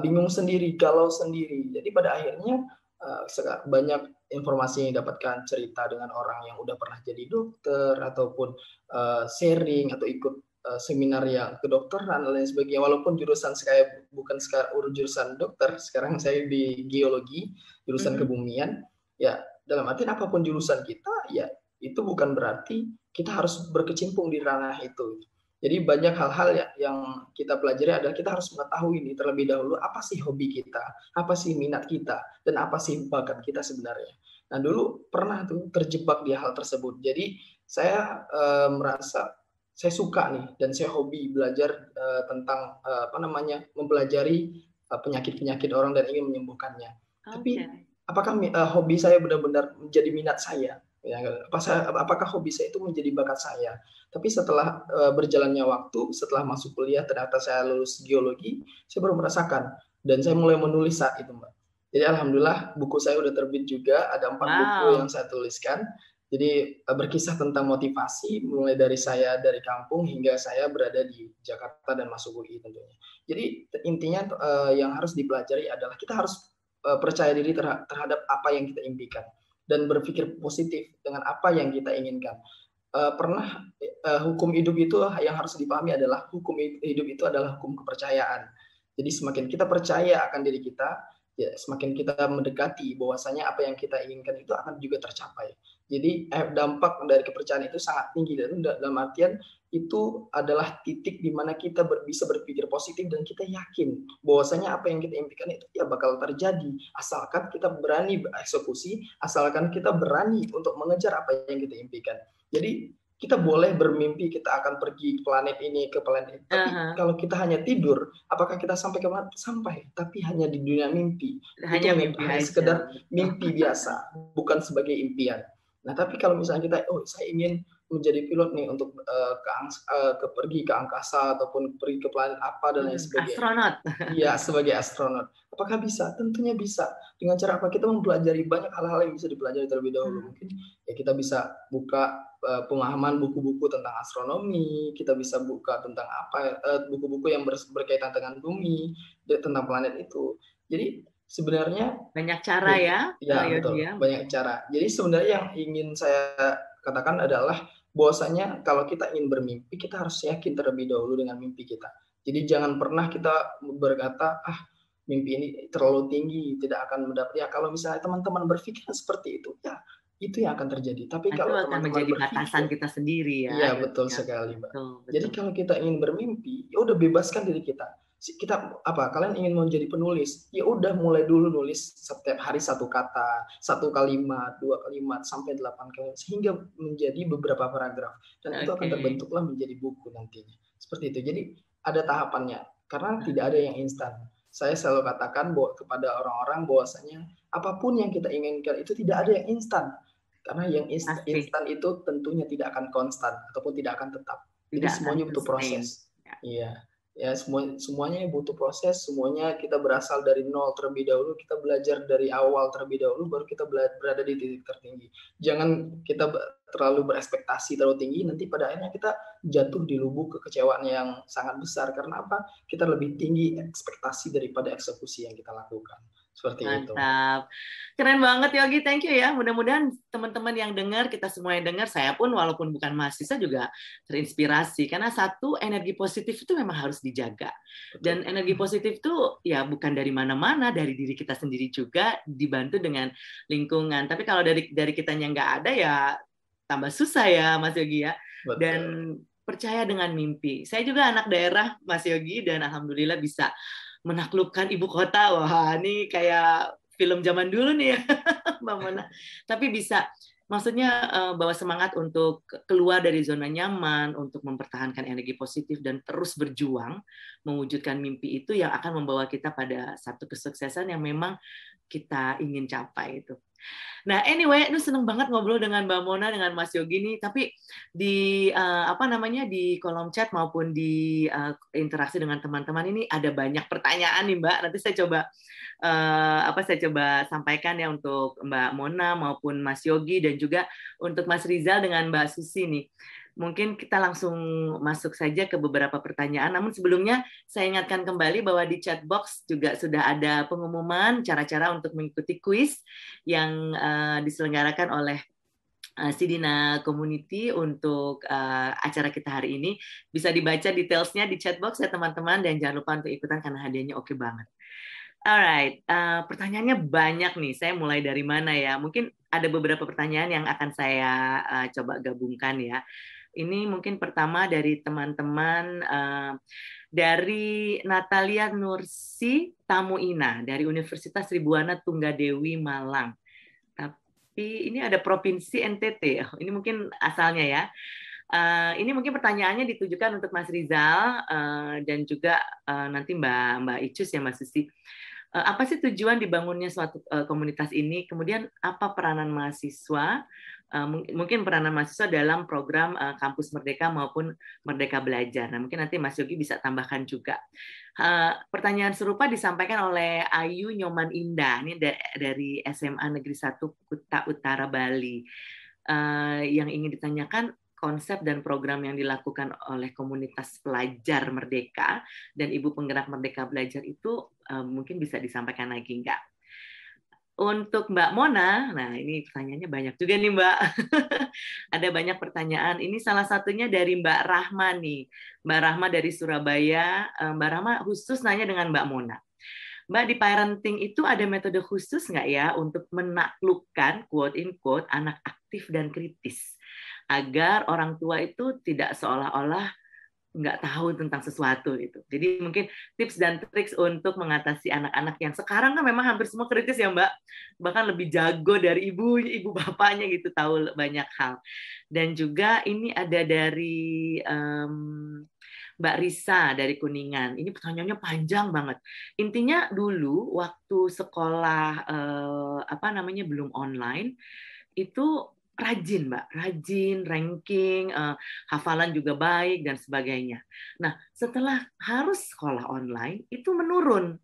Bingung sendiri, galau sendiri. Jadi pada akhirnya banyak informasi yang didapatkan, cerita dengan orang yang udah pernah jadi dokter ataupun sharing atau ikut seminar yang kedokteran dan lain sebagainya. Walaupun jurusan saya bukan jurusan dokter, sekarang saya di geologi, jurusan kebumian. Ya, dalam arti apapun jurusan kita, ya itu bukan berarti kita harus berkecimpung di ranah itu. Jadi banyak hal-hal yang kita pelajari adalah kita harus mengetahui ini terlebih dahulu, apa sih hobi kita, apa sih minat kita, dan apa sih bakat kita sebenarnya. Nah, dulu pernah tuh terjebak di hal tersebut. Jadi saya merasa saya suka nih dan saya hobi belajar tentang mempelajari penyakit-penyakit orang dan ingin menyembuhkannya. Okay. Tapi apakah hobi saya benar-benar menjadi minat saya? Ya, apakah hobi saya itu menjadi bakat saya? Tapi setelah berjalannya waktu, setelah masuk kuliah, ternyata saya lulus geologi, saya baru merasakan dan saya mulai menulis saat itu, Mbak. Jadi alhamdulillah buku saya udah terbit juga, ada 4 buku yang saya tuliskan. Jadi berkisah tentang motivasi mulai dari saya dari kampung hingga saya berada di Jakarta dan masuk UI tentunya. Jadi intinya yang harus dipelajari adalah kita harus percaya diri terhadap apa yang kita impikan dan berpikir positif dengan apa yang kita inginkan. Hukum hidup itu yang harus dipahami adalah hukum hidup itu adalah hukum kepercayaan. Jadi semakin kita percaya akan diri kita, ya, semakin kita mendekati bahwasanya apa yang kita inginkan itu akan juga tercapai. Jadi dampak dari kepercayaan itu sangat tinggi, dan dalam artian itu adalah titik di mana kita bisa berpikir positif dan kita yakin bahwasanya apa yang kita impikan itu ya bakal terjadi, asalkan kita berani bereksekusi, asalkan kita berani untuk mengejar apa yang kita impikan. Jadi kita boleh bermimpi kita akan pergi planet ini ke planet itu, tapi kalau kita hanya tidur, apakah kita sampai ke planet? Sampai, tapi hanya di dunia mimpi. Hanya mimpi, hanya sekedar mimpi biasa, bukan sebagai impian. Nah, tapi kalau misalnya kita, saya ingin menjadi pilot nih untuk pergi ke angkasa ataupun pergi ke planet apa dan lain sebagainya. Astronot. Iya, sebagai astronot. Apakah bisa? Tentunya bisa. Dengan cara apa? Kita mempelajari banyak hal-hal yang bisa dipelajari terlebih dahulu. Mungkin ya kita bisa buka pemahaman buku-buku tentang astronomi, kita bisa buka tentang apa buku-buku yang berkaitan dengan bumi, tentang planet itu. Jadi sebenarnya banyak cara ya, betul. Banyak cara. Jadi sebenarnya yang ingin saya katakan adalah bahwasanya kalau kita ingin bermimpi, kita harus yakin terlebih dahulu dengan mimpi kita. Jadi jangan pernah kita berkata mimpi ini terlalu tinggi, tidak akan mendapat. Ya kalau misalnya teman-teman berpikiran seperti itu, ya itu yang akan terjadi. Tapi kalau teman-teman menjadi batasan kita sendiri ya. Iya, betul sekali, Mbak. Betul. Jadi kalau kita ingin bermimpi, ya udah bebaskan diri kita. Kita kalian ingin menjadi penulis, ya udah mulai dulu nulis setiap hari 1 kata, 1 kalimat, 2 kalimat sampai 8 kalimat sehingga menjadi beberapa paragraf dan itu akan terbentuklah menjadi buku nantinya. Seperti itu. Jadi ada tahapannya karena tidak ada yang instan. Saya selalu katakan kepada orang-orang bahwasanya apapun yang kita inginkan itu tidak ada yang instan. Karena yang instan itu tentunya tidak akan konstan ataupun tidak akan tetap. Jadi semuanya butuh proses. Iya. Ya, semuanya butuh proses, semuanya kita berasal dari nol terlebih dahulu, kita belajar dari awal terlebih dahulu, baru kita berada di titik tertinggi. Jangan kita terlalu berespektasi terlalu tinggi, nanti pada akhirnya kita jatuh di lubuk kekecewaan yang sangat besar. Karena apa? Kita lebih tinggi ekspektasi daripada eksekusi yang kita lakukan. Seperti mantap. Itu. Mantap. Keren banget Yogi, thank you ya. Mudah-mudahan teman-teman yang dengar, kita semua yang dengar, saya pun walaupun bukan mahasiswa juga terinspirasi. Karena satu, energi positif itu memang harus dijaga. Dan energi positif itu ya bukan dari mana-mana, dari diri kita sendiri juga, dibantu dengan lingkungan. Tapi kalau dari kitanya nggak ada ya tambah susah ya Mas Yogi ya. Betul. Dan percaya dengan mimpi. Saya juga anak daerah Mas Yogi dan alhamdulillah bisa menaklukkan ibu kota. Wah, ini kayak film zaman dulu nih ya, Mbak Mona. Tapi bisa, maksudnya bawa semangat untuk keluar dari zona nyaman, untuk mempertahankan energi positif, dan terus berjuang mewujudkan mimpi itu yang akan membawa kita pada satu kesuksesan yang memang kita ingin capai itu. Nah, anyway, itu seneng banget ngobrol dengan Mbak Mona, dengan Mas Yogi nih. Tapi di di kolom chat maupun di interaksi dengan teman-teman ini ada banyak pertanyaan nih, Mbak. Nanti saya coba sampaikan ya untuk Mbak Mona maupun Mas Yogi dan juga untuk Mas Rizal dengan Mbak Susi nih. Mungkin kita langsung masuk saja ke beberapa pertanyaan. Namun sebelumnya saya ingatkan kembali bahwa di chat box juga sudah ada pengumuman cara-cara untuk mengikuti kuis yang diselenggarakan oleh Sidina Community untuk acara kita hari ini. Bisa dibaca detailsnya di chat box ya teman-teman, dan jangan lupa untuk ikutan karena hadiahnya oke banget. Alright, pertanyaannya banyak nih. Saya mulai dari mana ya? Mungkin ada beberapa pertanyaan yang akan saya coba gabungkan ya. Ini mungkin pertama dari teman-teman dari Natalia Nursi Tamuina dari Universitas Ribuana Tunggadewi Malang. Tapi ini ada provinsi NTT. Ini mungkin asalnya ya. Ini mungkin pertanyaannya ditujukan untuk Mas Rizal dan juga nanti Mbak Icus ya, Mas Susi. Apa sih tujuan dibangunnya suatu komunitas ini? Kemudian apa peranan mahasiswa? Mungkin peranan mahasiswa dalam program Kampus Merdeka maupun Merdeka Belajar. Nah, mungkin nanti Mas Yogi bisa tambahkan juga. Pertanyaan serupa disampaikan oleh Ayu Nyoman Indah ini dari SMA Negeri 1 Kuta Utara Bali. Yang ingin ditanyakan konsep dan program yang dilakukan oleh komunitas pelajar Merdeka dan Ibu Penggerak Merdeka Belajar itu mungkin bisa disampaikan lagi enggak? Untuk Mbak Mona, nah ini pertanyaannya banyak juga nih Mbak. Ada banyak pertanyaan. Ini salah satunya dari Mbak Rahma nih. Mbak Rahma dari Surabaya. Mbak Rahma khusus nanya dengan Mbak Mona. Mbak, di parenting itu ada metode khusus nggak ya untuk menaklukkan quote-unquote anak aktif dan kritis? Agar orang tua itu tidak seolah-olah nggak tahu tentang sesuatu itu. Jadi mungkin tips dan trik untuk mengatasi anak-anak yang sekarang kan memang hampir semua kritis ya Mbak, bahkan lebih jago dari ibu bapaknya gitu, tahu banyak hal. Dan juga ini ada dari Mbak Risa dari Kuningan. Ini pertanyaannya panjang banget. Intinya dulu waktu sekolah belum online itu rajin Mbak, rajin, ranking, hafalan juga baik, dan sebagainya. Nah, setelah harus sekolah online, itu menurun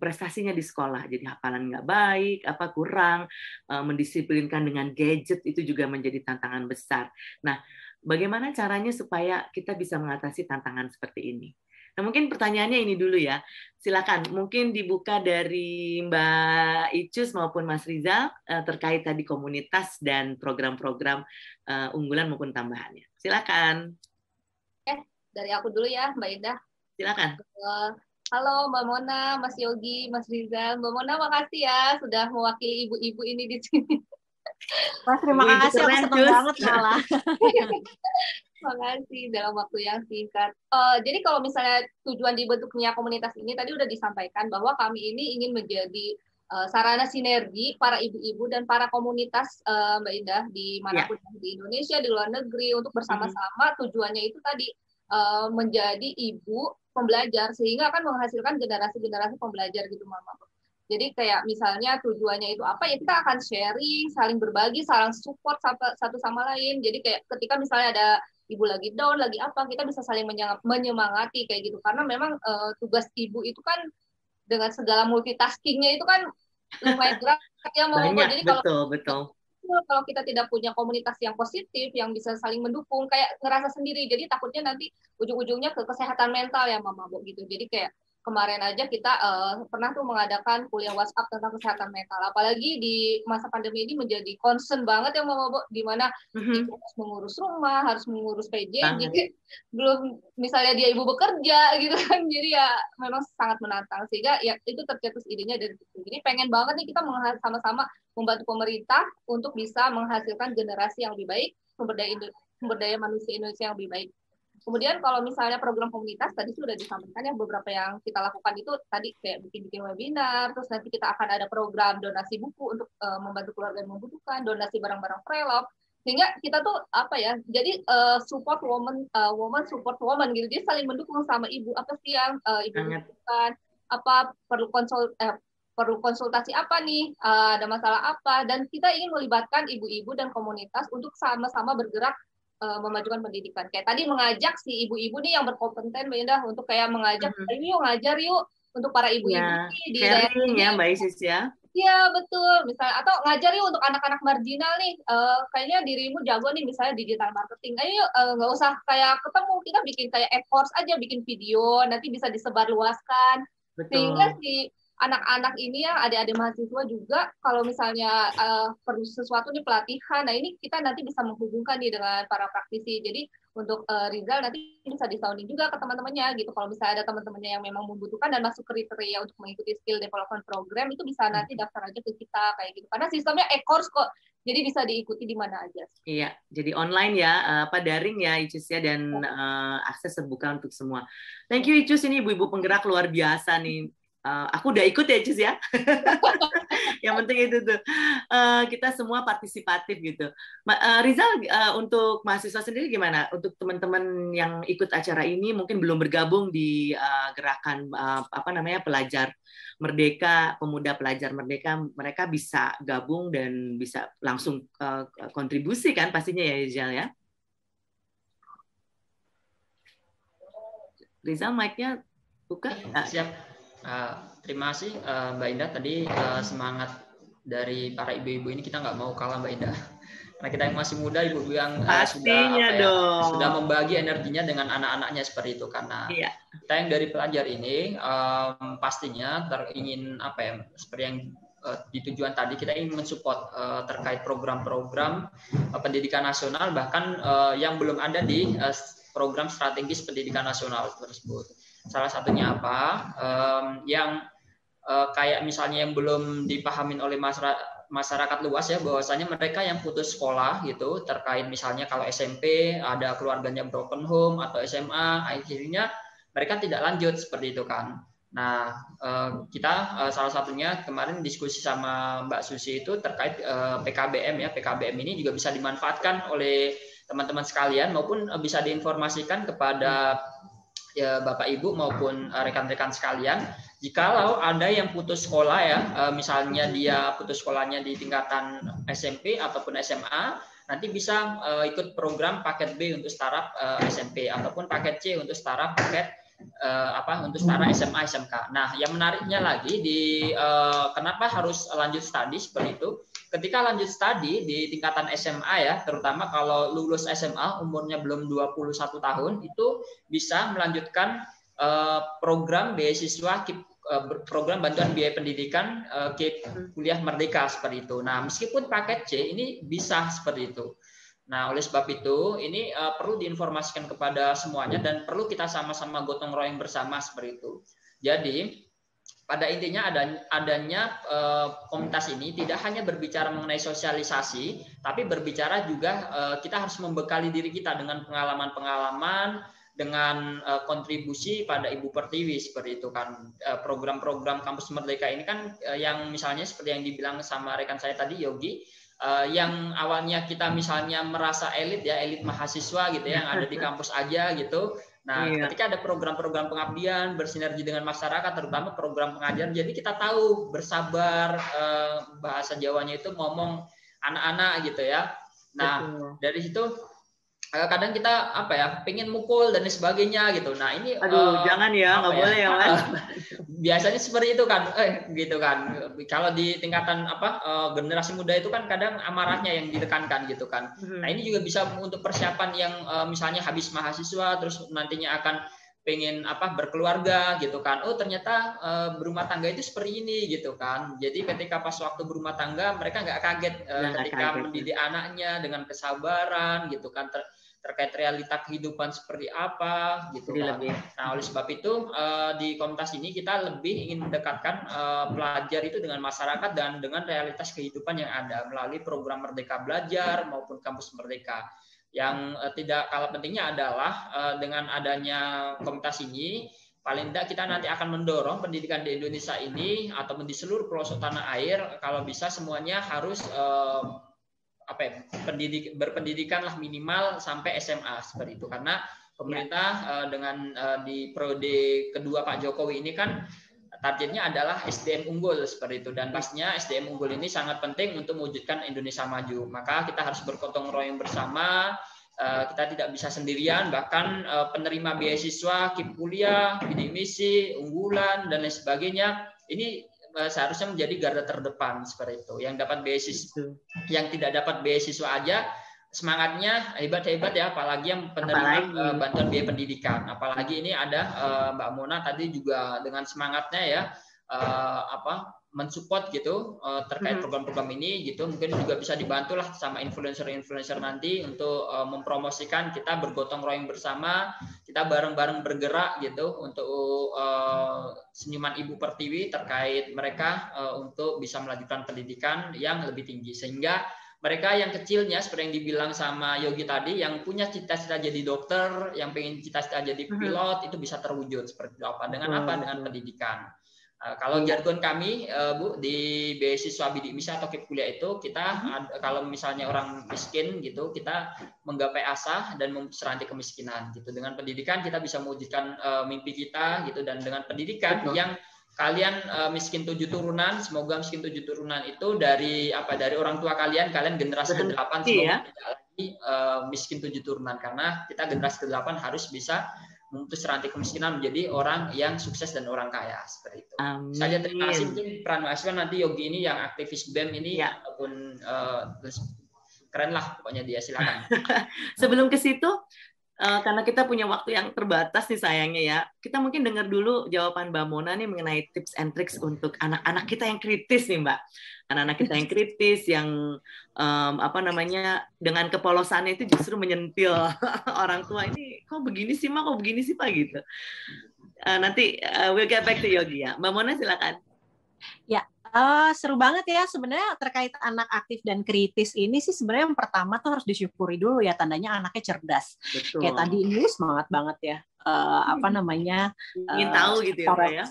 prestasinya di sekolah. Jadi hafalan nggak baik, kurang, mendisiplinkan dengan gadget, itu juga menjadi tantangan besar. Nah, bagaimana caranya supaya kita bisa mengatasi tantangan seperti ini? Nah, mungkin pertanyaannya ini dulu ya. Silakan, mungkin dibuka dari Mbak Icus maupun Mas Rizal terkait tadi komunitas dan program-program unggulan maupun tambahannya. Silakan. Dari aku dulu ya, Mbak Indah. Silakan. Halo Mbak Mona, Mas Yogi, Mas Rizal. Mbak Mona, makasih ya sudah mewakili ibu-ibu ini di sini. Mas, terima kasih. Aku senang banget malah. Terima kasih dalam waktu yang singkat. Jadi kalau misalnya tujuan dibentuknya komunitas ini, tadi udah disampaikan bahwa kami ini ingin menjadi sarana sinergi para ibu-ibu dan para komunitas, Mbak Indah, dimanapun di Indonesia, di luar negeri, untuk bersama-sama tujuannya itu tadi menjadi ibu pembelajar, sehingga akan menghasilkan generasi-generasi pembelajar gitu, Mama. Jadi kayak misalnya tujuannya itu apa, ya kita akan sharing, saling berbagi, saling support satu sama lain. Jadi kayak ketika misalnya ada ibu lagi down, lagi apa, kita bisa saling menyemangati kayak gitu. Karena memang tugas ibu itu kan dengan segala multitaskingnya itu kan lumayan berat ya. Banyak, jadi kalau kita tidak punya komunitas yang positif, yang bisa saling mendukung, kayak ngerasa sendiri. Jadi takutnya nanti ujung-ujungnya ke kesehatan mental ya Mama Bu gitu. Jadi kayak kemarin aja kita pernah tuh mengadakan kuliah WhatsApp tentang kesehatan mental. Apalagi di masa pandemi ini menjadi concern banget ya Mama Bu, di mana ibu harus mengurus rumah, harus mengurus PJJ, belum misalnya dia ibu bekerja gitu kan. Jadi ya memang sangat menantang, sehingga ya itu tercetus idenya dari situ. Jadi pengen banget nih kita sama-sama membantu pemerintah untuk bisa menghasilkan generasi yang lebih baik, sumber daya manusia Indonesia yang lebih baik. Kemudian kalau misalnya program komunitas, tadi sudah disampaikan ya beberapa yang kita lakukan itu tadi, kayak bikin webinar, terus nanti kita akan ada program donasi buku untuk membantu keluarga yang membutuhkan, donasi barang-barang prelog, sehingga kita tuh apa ya, jadi support woman, woman support woman gitu, jadi saling mendukung sama ibu, apa sih yang ibu butuhkan, apa perlu konsultasi apa nih, ada masalah apa, dan kita ingin melibatkan ibu-ibu dan komunitas untuk sama-sama bergerak memajukan pendidikan. Kayak tadi mengajak si ibu-ibu nih yang berkompeten Mbak Indah untuk kayak mengajak, ayo ngajar yuk untuk para ibu-ibu nih di daerah ini ya Mbak Isis ya. Iya betul, misalnya atau ngajar yuk untuk anak-anak marginal nih, kayaknya dirimu jago nih misalnya digital marketing, ayo nggak usah kayak ketemu, kita bikin kayak e-course aja, bikin video, nanti bisa disebarluaskan. Betul. Sehingga si anak-anak ini ya, adik-adik mahasiswa juga kalau misalnya perlu sesuatu nih pelatihan, nah ini kita nanti bisa menghubungkan nih dengan para praktisi. Jadi untuk Rizal nanti bisa disounding juga ke teman-temannya gitu. Kalau misalnya ada teman-temannya yang memang membutuhkan dan masuk kriteria untuk mengikuti skill development program, itu bisa nanti daftar aja ke kita kayak gitu. Karena sistemnya e-course kok, jadi bisa diikuti di mana aja. Iya, jadi online ya, apa daring ya Icus ya, dan akses terbuka untuk semua. Thank you Icus, ini ibu-ibu penggerak luar biasa nih. Aku udah ikut ya Cus ya. Yang penting itu tuh kita semua partisipatif gitu. Rizal, untuk mahasiswa sendiri gimana? Untuk teman-teman yang ikut acara ini mungkin belum bergabung di gerakan apa namanya Pelajar Merdeka, Pemuda Pelajar Merdeka, mereka bisa gabung dan bisa langsung kontribusi kan pastinya ya Rizal ya. Rizal mic-nya buka? Siap. Terima kasih Mbak Indah, tadi semangat dari para ibu-ibu ini kita nggak mau kalah Mbak Indah, karena kita yang masih muda, ibu-ibu yang sudah membagi energinya dengan anak-anaknya seperti itu, karena kita yang dari pelajar ini pastinya teringin apa ya, seperti yang di tujuan tadi, kita ingin mensupport terkait program-program pendidikan nasional, bahkan yang belum ada di program strategis pendidikan nasional tersebut. Salah satunya apa yang kayak misalnya yang belum dipahamin oleh masyarakat luas ya, bahwasanya mereka yang putus sekolah gitu, terkait misalnya kalau SMP ada keluarganya broken home atau SMA, akhirnya mereka tidak lanjut seperti itu kan. Nah, kita salah satunya kemarin diskusi sama Mbak Susi itu terkait PKBM ya. PKBM ini juga bisa dimanfaatkan oleh teman-teman sekalian maupun bisa diinformasikan kepada ya, Bapak Ibu maupun rekan-rekan sekalian, jikalau ada yang putus sekolah ya, misalnya dia putus sekolahnya di tingkatan SMP ataupun SMA, nanti bisa ikut program paket B untuk startup SMP ataupun paket C untuk startup SMA SMK. Nah, yang menariknya lagi di kenapa harus lanjut studi seperti itu? Ketika lanjut studi di tingkatan SMA ya, terutama kalau lulus SMA umurnya belum 21 tahun, itu bisa melanjutkan program beasiswa KIP, program bantuan biaya pendidikan KIP Kuliah Merdeka seperti itu. Nah, meskipun paket C ini bisa seperti itu. Nah, oleh sebab itu ini perlu diinformasikan kepada semuanya dan perlu kita sama-sama gotong royong bersama seperti itu. Jadi pada intinya adanya komunitas ini tidak hanya berbicara mengenai sosialisasi, tapi berbicara juga kita harus membekali diri kita dengan pengalaman-pengalaman, dengan kontribusi pada Ibu Pertiwi seperti itu kan. Program-program Kampus Merdeka ini kan yang misalnya seperti yang dibilang sama rekan saya tadi Yogi, yang awalnya kita misalnya merasa elit ya, elit mahasiswa gitu ya, yang ada di kampus aja gitu. Nah, ketika ada program-program pengabdian bersinergi dengan masyarakat, terutama program pengajar, jadi kita tahu bersabar, bahasa Jawanya itu ngomong anak-anak gitu ya. Nah, dari situ kadang kita apa ya, pengen mukul dan sebagainya gitu. Nah ini aduh jangan ya, nggak boleh ya Mas. Biasanya seperti itu kan, gitu kan. Kalau di tingkatan apa generasi muda itu kan kadang amarahnya yang ditekankan gitu kan. Nah ini juga bisa untuk persiapan yang misalnya habis mahasiswa terus nantinya akan pengen apa berkeluarga gitu kan. Oh ternyata berumah tangga itu seperti ini gitu kan. Jadi ketika pas waktu berumah tangga mereka nggak kaget ketika mendidik anaknya dengan kesabaran gitu kan, terkait realita kehidupan seperti apa gitu kan. Nah oleh sebab itu di Komnas ini kita lebih ingin mendekatkan pelajar itu dengan masyarakat dan dengan realitas kehidupan yang ada melalui program Merdeka Belajar maupun Kampus Merdeka. Yang tidak kalah pentingnya adalah dengan adanya komunitas ini, paling tidak kita nanti akan mendorong pendidikan di Indonesia ini ataupun di seluruh pelosok tanah air, kalau bisa semuanya harus berpendidikanlah minimal sampai SMA seperti itu. Karena pemerintah dengan di periode kedua Pak Jokowi ini kan targetnya adalah SDM unggul seperti itu, dan pastinya SDM unggul ini sangat penting untuk mewujudkan Indonesia maju. Maka kita harus bergotong royong bersama, kita tidak bisa sendirian, bahkan penerima beasiswa KIP Kuliah, Bidimisi, Unggulan, dan lain sebagainya, ini seharusnya menjadi garda terdepan seperti itu. Yang dapat beasiswa, yang tidak dapat beasiswa aja, semangatnya hebat-hebat ya, apalagi yang penerima bantuan biaya pendidikan. Apalagi ini ada Mbak Mona tadi juga dengan semangatnya ya mensupport gitu terkait program-program ini gitu. Mungkin juga bisa dibantulah sama influencer-influencer nanti untuk mempromosikan, kita bergotong royong bersama, kita bareng-bareng bergerak gitu untuk Senyuman Ibu Pertiwi terkait mereka untuk bisa melanjutkan pendidikan yang lebih tinggi, sehingga mereka yang kecilnya, seperti yang dibilang sama Yogi tadi, yang punya cita-cita jadi dokter, yang pengen cita-cita jadi pilot, itu bisa terwujud seperti itu. Dengan pendidikan. Kalau jargon kami, Bu, di beasiswa Bidimisi atau KIP Kuliah itu, kita kalau misalnya orang miskin gitu, kita menggapai asa dan memerangi kemiskinan gitu. Dengan pendidikan kita bisa mewujudkan mimpi kita gitu, dan dengan pendidikan yang kalian miskin 7 turunan, semoga miskin 7 turunan itu dari orang tua kalian, kalian generasi ke-8 semoga tidak lagi miskin 7 turunan, karena kita generasi ke-8 harus bisa memutus rantai kemiskinan menjadi orang yang sukses dan orang kaya seperti itu. Saya terima kasih mungkin peran mahasiswa nanti Yogi ini yang aktivis BEM ini ataupun keren lah pokoknya dia, silakan. Sebelum ke situ, karena kita punya waktu yang terbatas nih sayangnya ya, kita mungkin dengar dulu jawaban Mbak Mona nih mengenai tips and tricks untuk anak-anak kita yang kritis nih Mbak. Anak-anak kita yang kritis, yang dengan kepolosannya itu justru menyentil orang tua, ini kok begini sih Ma, kok begini sih Pak gitu. Nanti we'll get back to Yogi ya. Mbak Mona silakan. Ya. Seru banget ya sebenarnya terkait anak aktif dan kritis ini sih, sebenarnya yang pertama tuh harus disyukuri dulu ya, tandanya anaknya cerdas. Betul. Kayak tadi ini semangat banget ya, ingin tahu gitu ya, Pak, ya?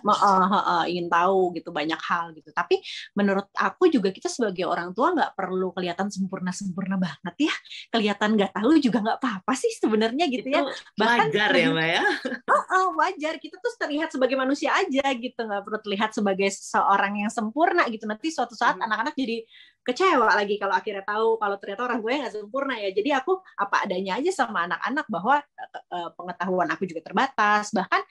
Ingin tahu gitu banyak hal gitu. Tapi menurut aku juga kita sebagai orang tua nggak perlu kelihatan sempurna banget ya, kelihatan nggak tahu juga nggak apa-apa sih sebenarnya gitu itu ya. Bahkan wajar ya Mbak ya. Wajar, kita tuh terlihat sebagai manusia aja gitu, nggak perlu terlihat sebagai seorang yang sempurna gitu. Nanti suatu saat anak-anak jadi kecewa lagi kalau akhirnya tahu kalau ternyata orang gue nggak sempurna ya. Jadi aku apa adanya aja sama anak-anak, bahwa pengetahuan aku juga terbatas. Bahkan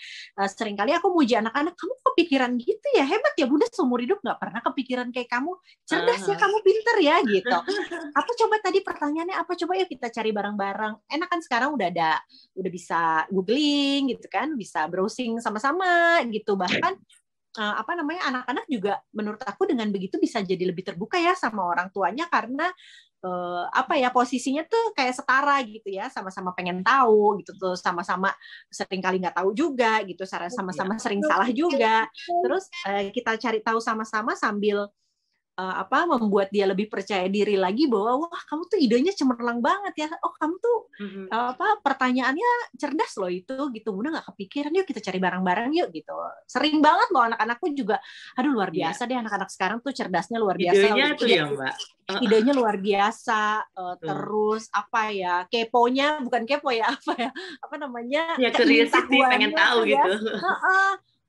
seringkali aku muji anak-anak, kamu kepikiran gitu ya, hebat ya Bunda, seumur hidup nggak pernah kepikiran kayak kamu, cerdas ya kamu, pinter ya gitu. Apa coba tadi pertanyaannya apa, coba ya kita cari bareng-bareng, enak kan sekarang udah ada, udah bisa googling gitu kan, bisa browsing sama-sama gitu. Bahkan anak-anak juga menurut aku dengan begitu bisa jadi lebih terbuka ya sama orang tuanya, karena posisinya tuh kayak setara gitu ya, sama-sama pengen tahu gitu, tuh sama-sama sering kali nggak tahu juga gitu, sama-sama sering salah juga. Terus kita cari tahu sama-sama sambil membuat dia lebih percaya diri lagi bahwa wah kamu tuh idenya cemerlang banget ya, oh kamu tuh pertanyaannya cerdas loh itu gitu, Bunda nggak kepikiran, yuk kita cari bareng-bareng yuk gitu. Sering banget loh anak-anakku juga, aduh luar biasa deh anak-anak sekarang tuh cerdasnya luar biasa, idenya tuh ya Mbak, idenya luar biasa. Terus keponya, bukan kepo ya, apa ya, apa namanya, ya curiosity, pengen tahu gitu.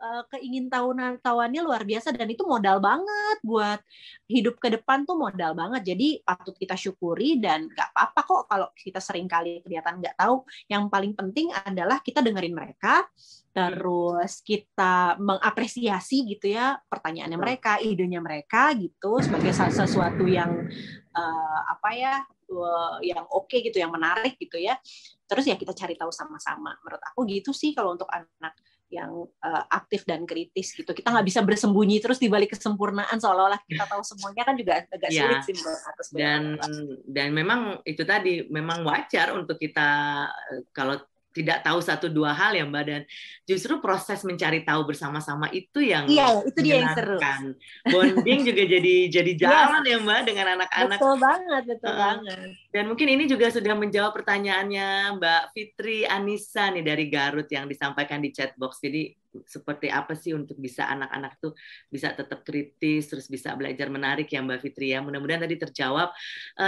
keingintahuannya luar biasa, dan itu modal banget buat hidup ke depan tuh, modal banget. Jadi patut kita syukuri, dan nggak apa-apa kok kalau kita sering kali kelihatan nggak tahu. Yang paling penting adalah kita dengerin mereka, terus kita mengapresiasi gitu ya pertanyaannya mereka, idenya mereka gitu, sebagai sesuatu yang yang oke gitu, yang menarik gitu ya. Terus ya kita cari tahu sama-sama. Menurut aku gitu sih kalau untuk anak yang aktif dan kritis gitu. Kita nggak bisa bersembunyi terus di balik kesempurnaan seolah-olah kita tahu semuanya, kan juga agak sulit sih atas. Dan memang itu tadi, memang wajar untuk kita kalau tidak tahu satu dua hal ya Mbak, dan justru proses mencari tahu bersama-sama itu yang itu dia yang seru. Bonding juga jadi jalan ya Mbak dengan anak-anak. Betul banget, betul banget. Dan mungkin ini juga sudah menjawab pertanyaannya Mbak Fitri Anissa nih dari Garut yang disampaikan di chat box. Jadi seperti apa sih untuk bisa anak-anak tuh bisa tetap kritis, terus bisa belajar menarik ya Mbak Fitri ya. Mudah-mudahan tadi terjawab.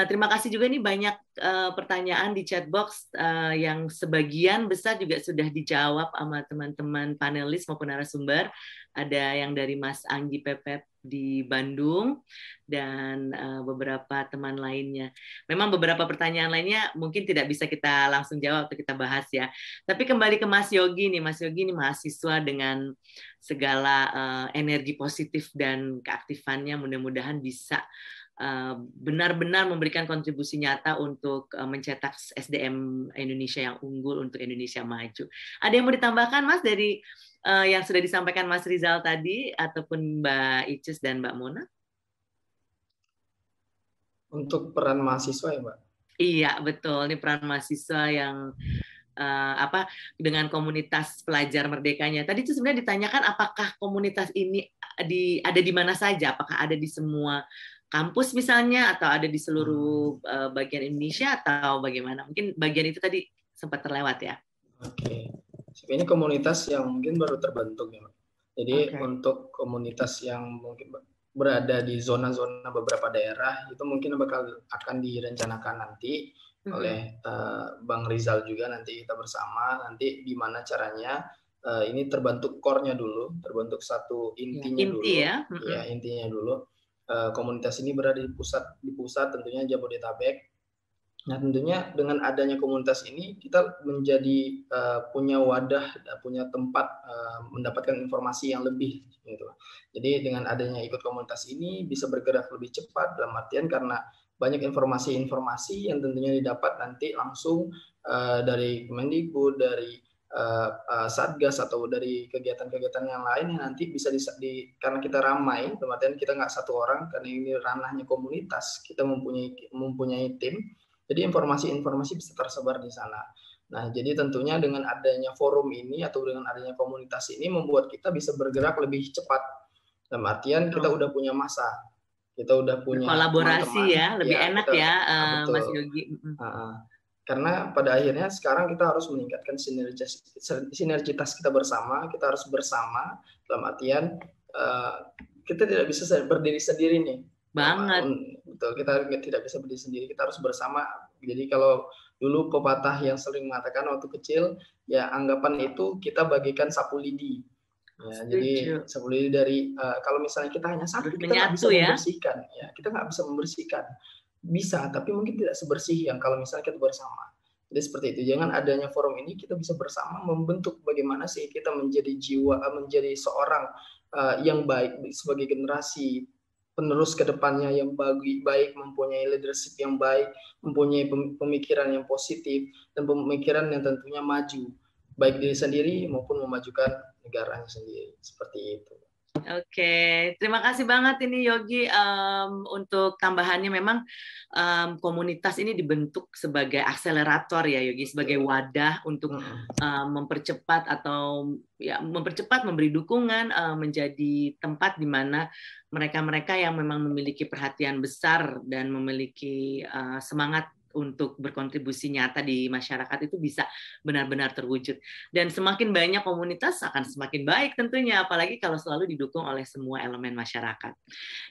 Terima kasih juga nih banyak pertanyaan di chatbox yang sebagian besar juga sudah dijawab sama teman-teman panelis maupun narasumber. Ada yang dari Mas Anggi Pepep di Bandung dan beberapa teman lainnya. Memang beberapa pertanyaan lainnya mungkin tidak bisa kita langsung jawab atau kita bahas ya. Tapi kembali ke Mas Yogi nih. Mas Yogi nih mahasiswa dengan segala energi positif dan keaktifannya, mudah-mudahan bisa benar-benar memberikan kontribusi nyata untuk mencetak SDM Indonesia yang unggul untuk Indonesia maju. Ada yang mau ditambahkan Mas dari yang sudah disampaikan Mas Rizal tadi ataupun Mbak Icis dan Mbak Mona? Untuk peran mahasiswa ya Mbak? Iya betul, ini peran mahasiswa yang dengan komunitas pelajar merdekanya. Tadi itu sebenarnya ditanyakan apakah komunitas ini ada di mana saja, apakah ada di semua kampus misalnya, atau ada di seluruh bagian Indonesia, atau bagaimana? Mungkin bagian itu tadi sempat terlewat ya. Oke, ini komunitas yang mungkin baru terbentuk ya. Jadi untuk komunitas yang mungkin berada di zona-zona beberapa daerah itu mungkin akan direncanakan nanti oleh Bang Rizal juga, nanti kita bersama nanti gimana caranya ini terbentuk core-nya dulu, terbentuk satu intinya dulu. Komunitas ini berada di pusat tentunya Jabodetabek. Nah tentunya dengan adanya komunitas ini kita menjadi punya wadah, punya tempat mendapatkan informasi yang lebih gitu. Jadi dengan adanya ikut komunitas ini bisa bergerak lebih cepat, dalam artian karena banyak informasi-informasi yang tentunya didapat nanti langsung dari Kemendikbud, dari Satgas, atau dari kegiatan-kegiatan yang lain yang nanti bisa karena kita ramai, kemudian kita nggak satu orang, karena ini ranahnya komunitas, kita mempunyai tim, jadi informasi-informasi bisa tersebar di sana. Nah, jadi tentunya dengan adanya forum ini atau dengan adanya komunitas ini membuat kita bisa bergerak lebih cepat. Dalam artian kita udah punya massa, kita udah punya kolaborasi teman-teman, ya, lebih enak kita, Mas Yogi. Karena pada akhirnya sekarang kita harus meningkatkan sinergitas kita bersama, kita harus bersama dalam artian kita tidak bisa berdiri sendiri nih. Banget. Betul, kita tidak bisa berdiri sendiri, kita harus bersama. Jadi kalau dulu pepatah yang sering mengatakan waktu kecil, ya anggapan itu kita bagikan sapu lidi. Ya, jadi sapu lidi dari kalau misalnya kita hanya satu, kita nggak bisa membersihkan. Ya, kita nggak bisa membersihkan. Bisa, tapi mungkin tidak sebersih yang kalau misalnya kita bersama. Jadi seperti itu. Jangan adanya forum ini kita bisa bersama membentuk bagaimana sih kita menjadi jiwa, menjadi seorang yang baik sebagai generasi penerus ke depannya yang baik, mempunyai leadership yang baik, mempunyai pemikiran yang positif dan pemikiran yang tentunya maju, baik diri sendiri maupun memajukan negaranya sendiri. Seperti itu. Oke, terima kasih banget ini Yogi untuk tambahannya. Memang komunitas ini dibentuk sebagai akselerator ya Yogi, sebagai wadah untuk mempercepat atau ya memberi dukungan, menjadi tempat di mana mereka-mereka yang memang memiliki perhatian besar dan memiliki semangat untuk berkontribusi nyata di masyarakat itu bisa benar-benar terwujud. Dan semakin banyak komunitas akan semakin baik tentunya, apalagi kalau selalu didukung oleh semua elemen masyarakat.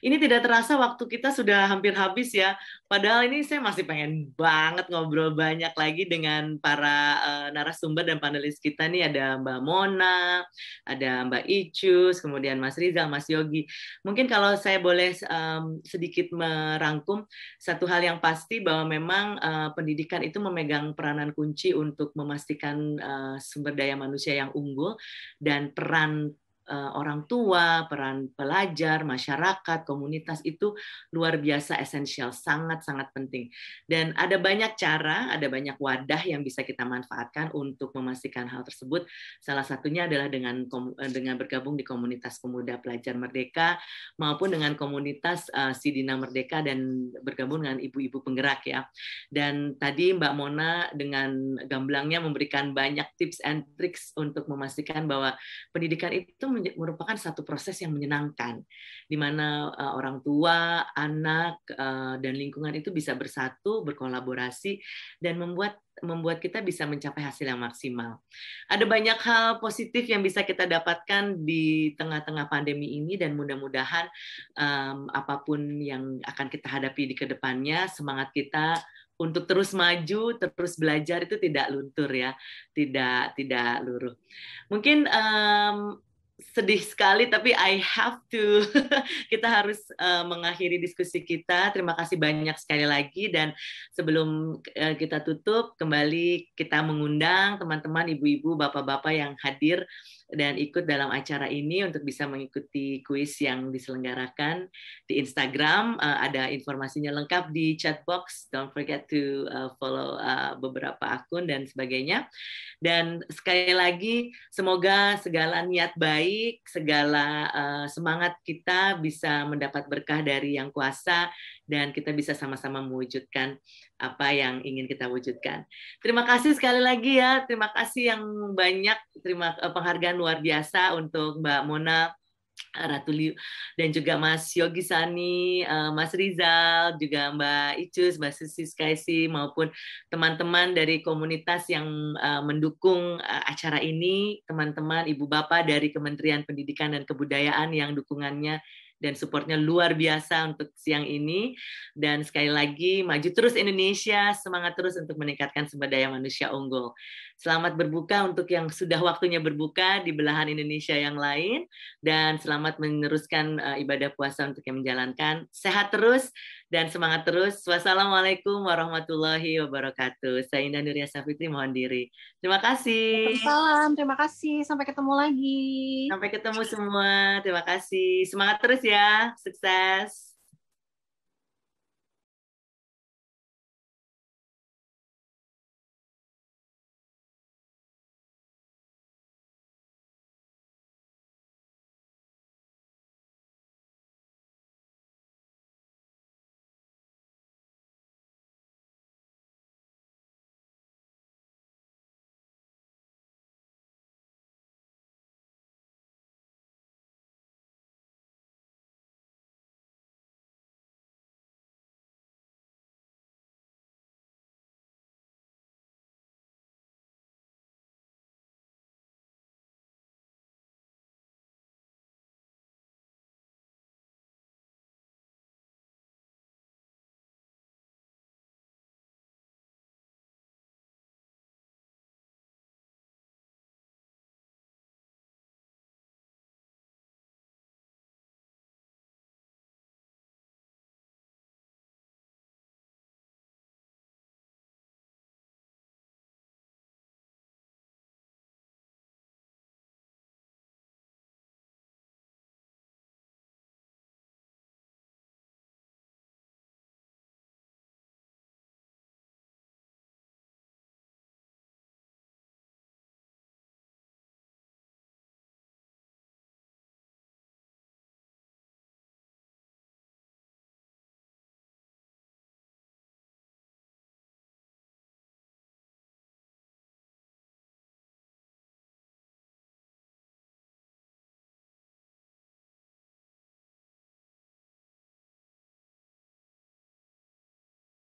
Ini tidak terasa waktu kita sudah hampir habis ya, padahal ini saya masih pengen banget ngobrol banyak lagi dengan para narasumber dan panelis kita nih, ada Mbak Mona, ada Mbak Icus, kemudian Mas Rizal, Mas Yogi. Mungkin kalau saya boleh sedikit merangkum, satu hal yang pasti bahwa memang pendidikan itu memegang peranan kunci untuk memastikan sumber daya manusia yang unggul, dan peran orang tua, peran pelajar, masyarakat, komunitas itu luar biasa esensial, sangat-sangat penting. Dan ada banyak cara, ada banyak wadah yang bisa kita manfaatkan untuk memastikan hal tersebut. Salah satunya adalah dengan bergabung di komunitas Pemuda Pelajar Merdeka, maupun dengan komunitas Sidina Merdeka, dan bergabung dengan ibu-ibu penggerak ya. Dan tadi Mbak Mona dengan gamblangnya memberikan banyak tips and tricks untuk memastikan bahwa pendidikan itu merupakan satu proses yang menyenangkan, di mana orang tua, anak, dan lingkungan itu bisa bersatu, berkolaborasi, dan membuat kita bisa mencapai hasil yang maksimal. Ada banyak hal positif yang bisa kita dapatkan di tengah-tengah pandemi ini, dan mudah-mudahan apapun yang akan kita hadapi di kedepannya, semangat kita untuk terus maju, terus belajar itu tidak luntur ya, tidak luruh. Mungkin sedih sekali, tapi I have to. Kita harus mengakhiri diskusi kita. Terima kasih banyak sekali lagi. Dan sebelum kita tutup, kembali kita mengundang teman-teman, ibu-ibu, bapak-bapak yang hadir dan ikut dalam acara ini untuk bisa mengikuti kuis yang diselenggarakan di Instagram. Ada informasinya lengkap di chat box. Don't forget to follow beberapa akun dan sebagainya. Dan sekali lagi, semoga segala niat baik, segala semangat kita bisa mendapat berkah dari Yang Kuasa, dan kita bisa sama-sama mewujudkan apa yang ingin kita wujudkan. Terima kasih sekali lagi ya, terima kasih yang banyak, terima penghargaan luar biasa untuk Mbak Mona Ratuliu, dan juga Mas Yogi Sani, Mas Rizal, juga Mbak Icus, Mbak Susi Sukaisi, maupun teman-teman dari komunitas yang mendukung acara ini, teman-teman, ibu bapak dari Kementerian Pendidikan dan Kebudayaan yang dukungannya dan supportnya luar biasa untuk siang ini. Dan sekali lagi, maju terus Indonesia, semangat terus untuk meningkatkan sumber daya manusia unggul. Selamat berbuka untuk yang sudah waktunya berbuka di belahan Indonesia yang lain, dan selamat meneruskan ibadah puasa untuk yang menjalankan. Sehat terus dan semangat terus. Wassalamualaikum warahmatullahi wabarakatuh. Saya Indah Nuria Savitri, mohon diri. Terima kasih. Salam, terima kasih. Sampai ketemu lagi. Sampai ketemu semua. Terima kasih. Semangat terus ya, sukses.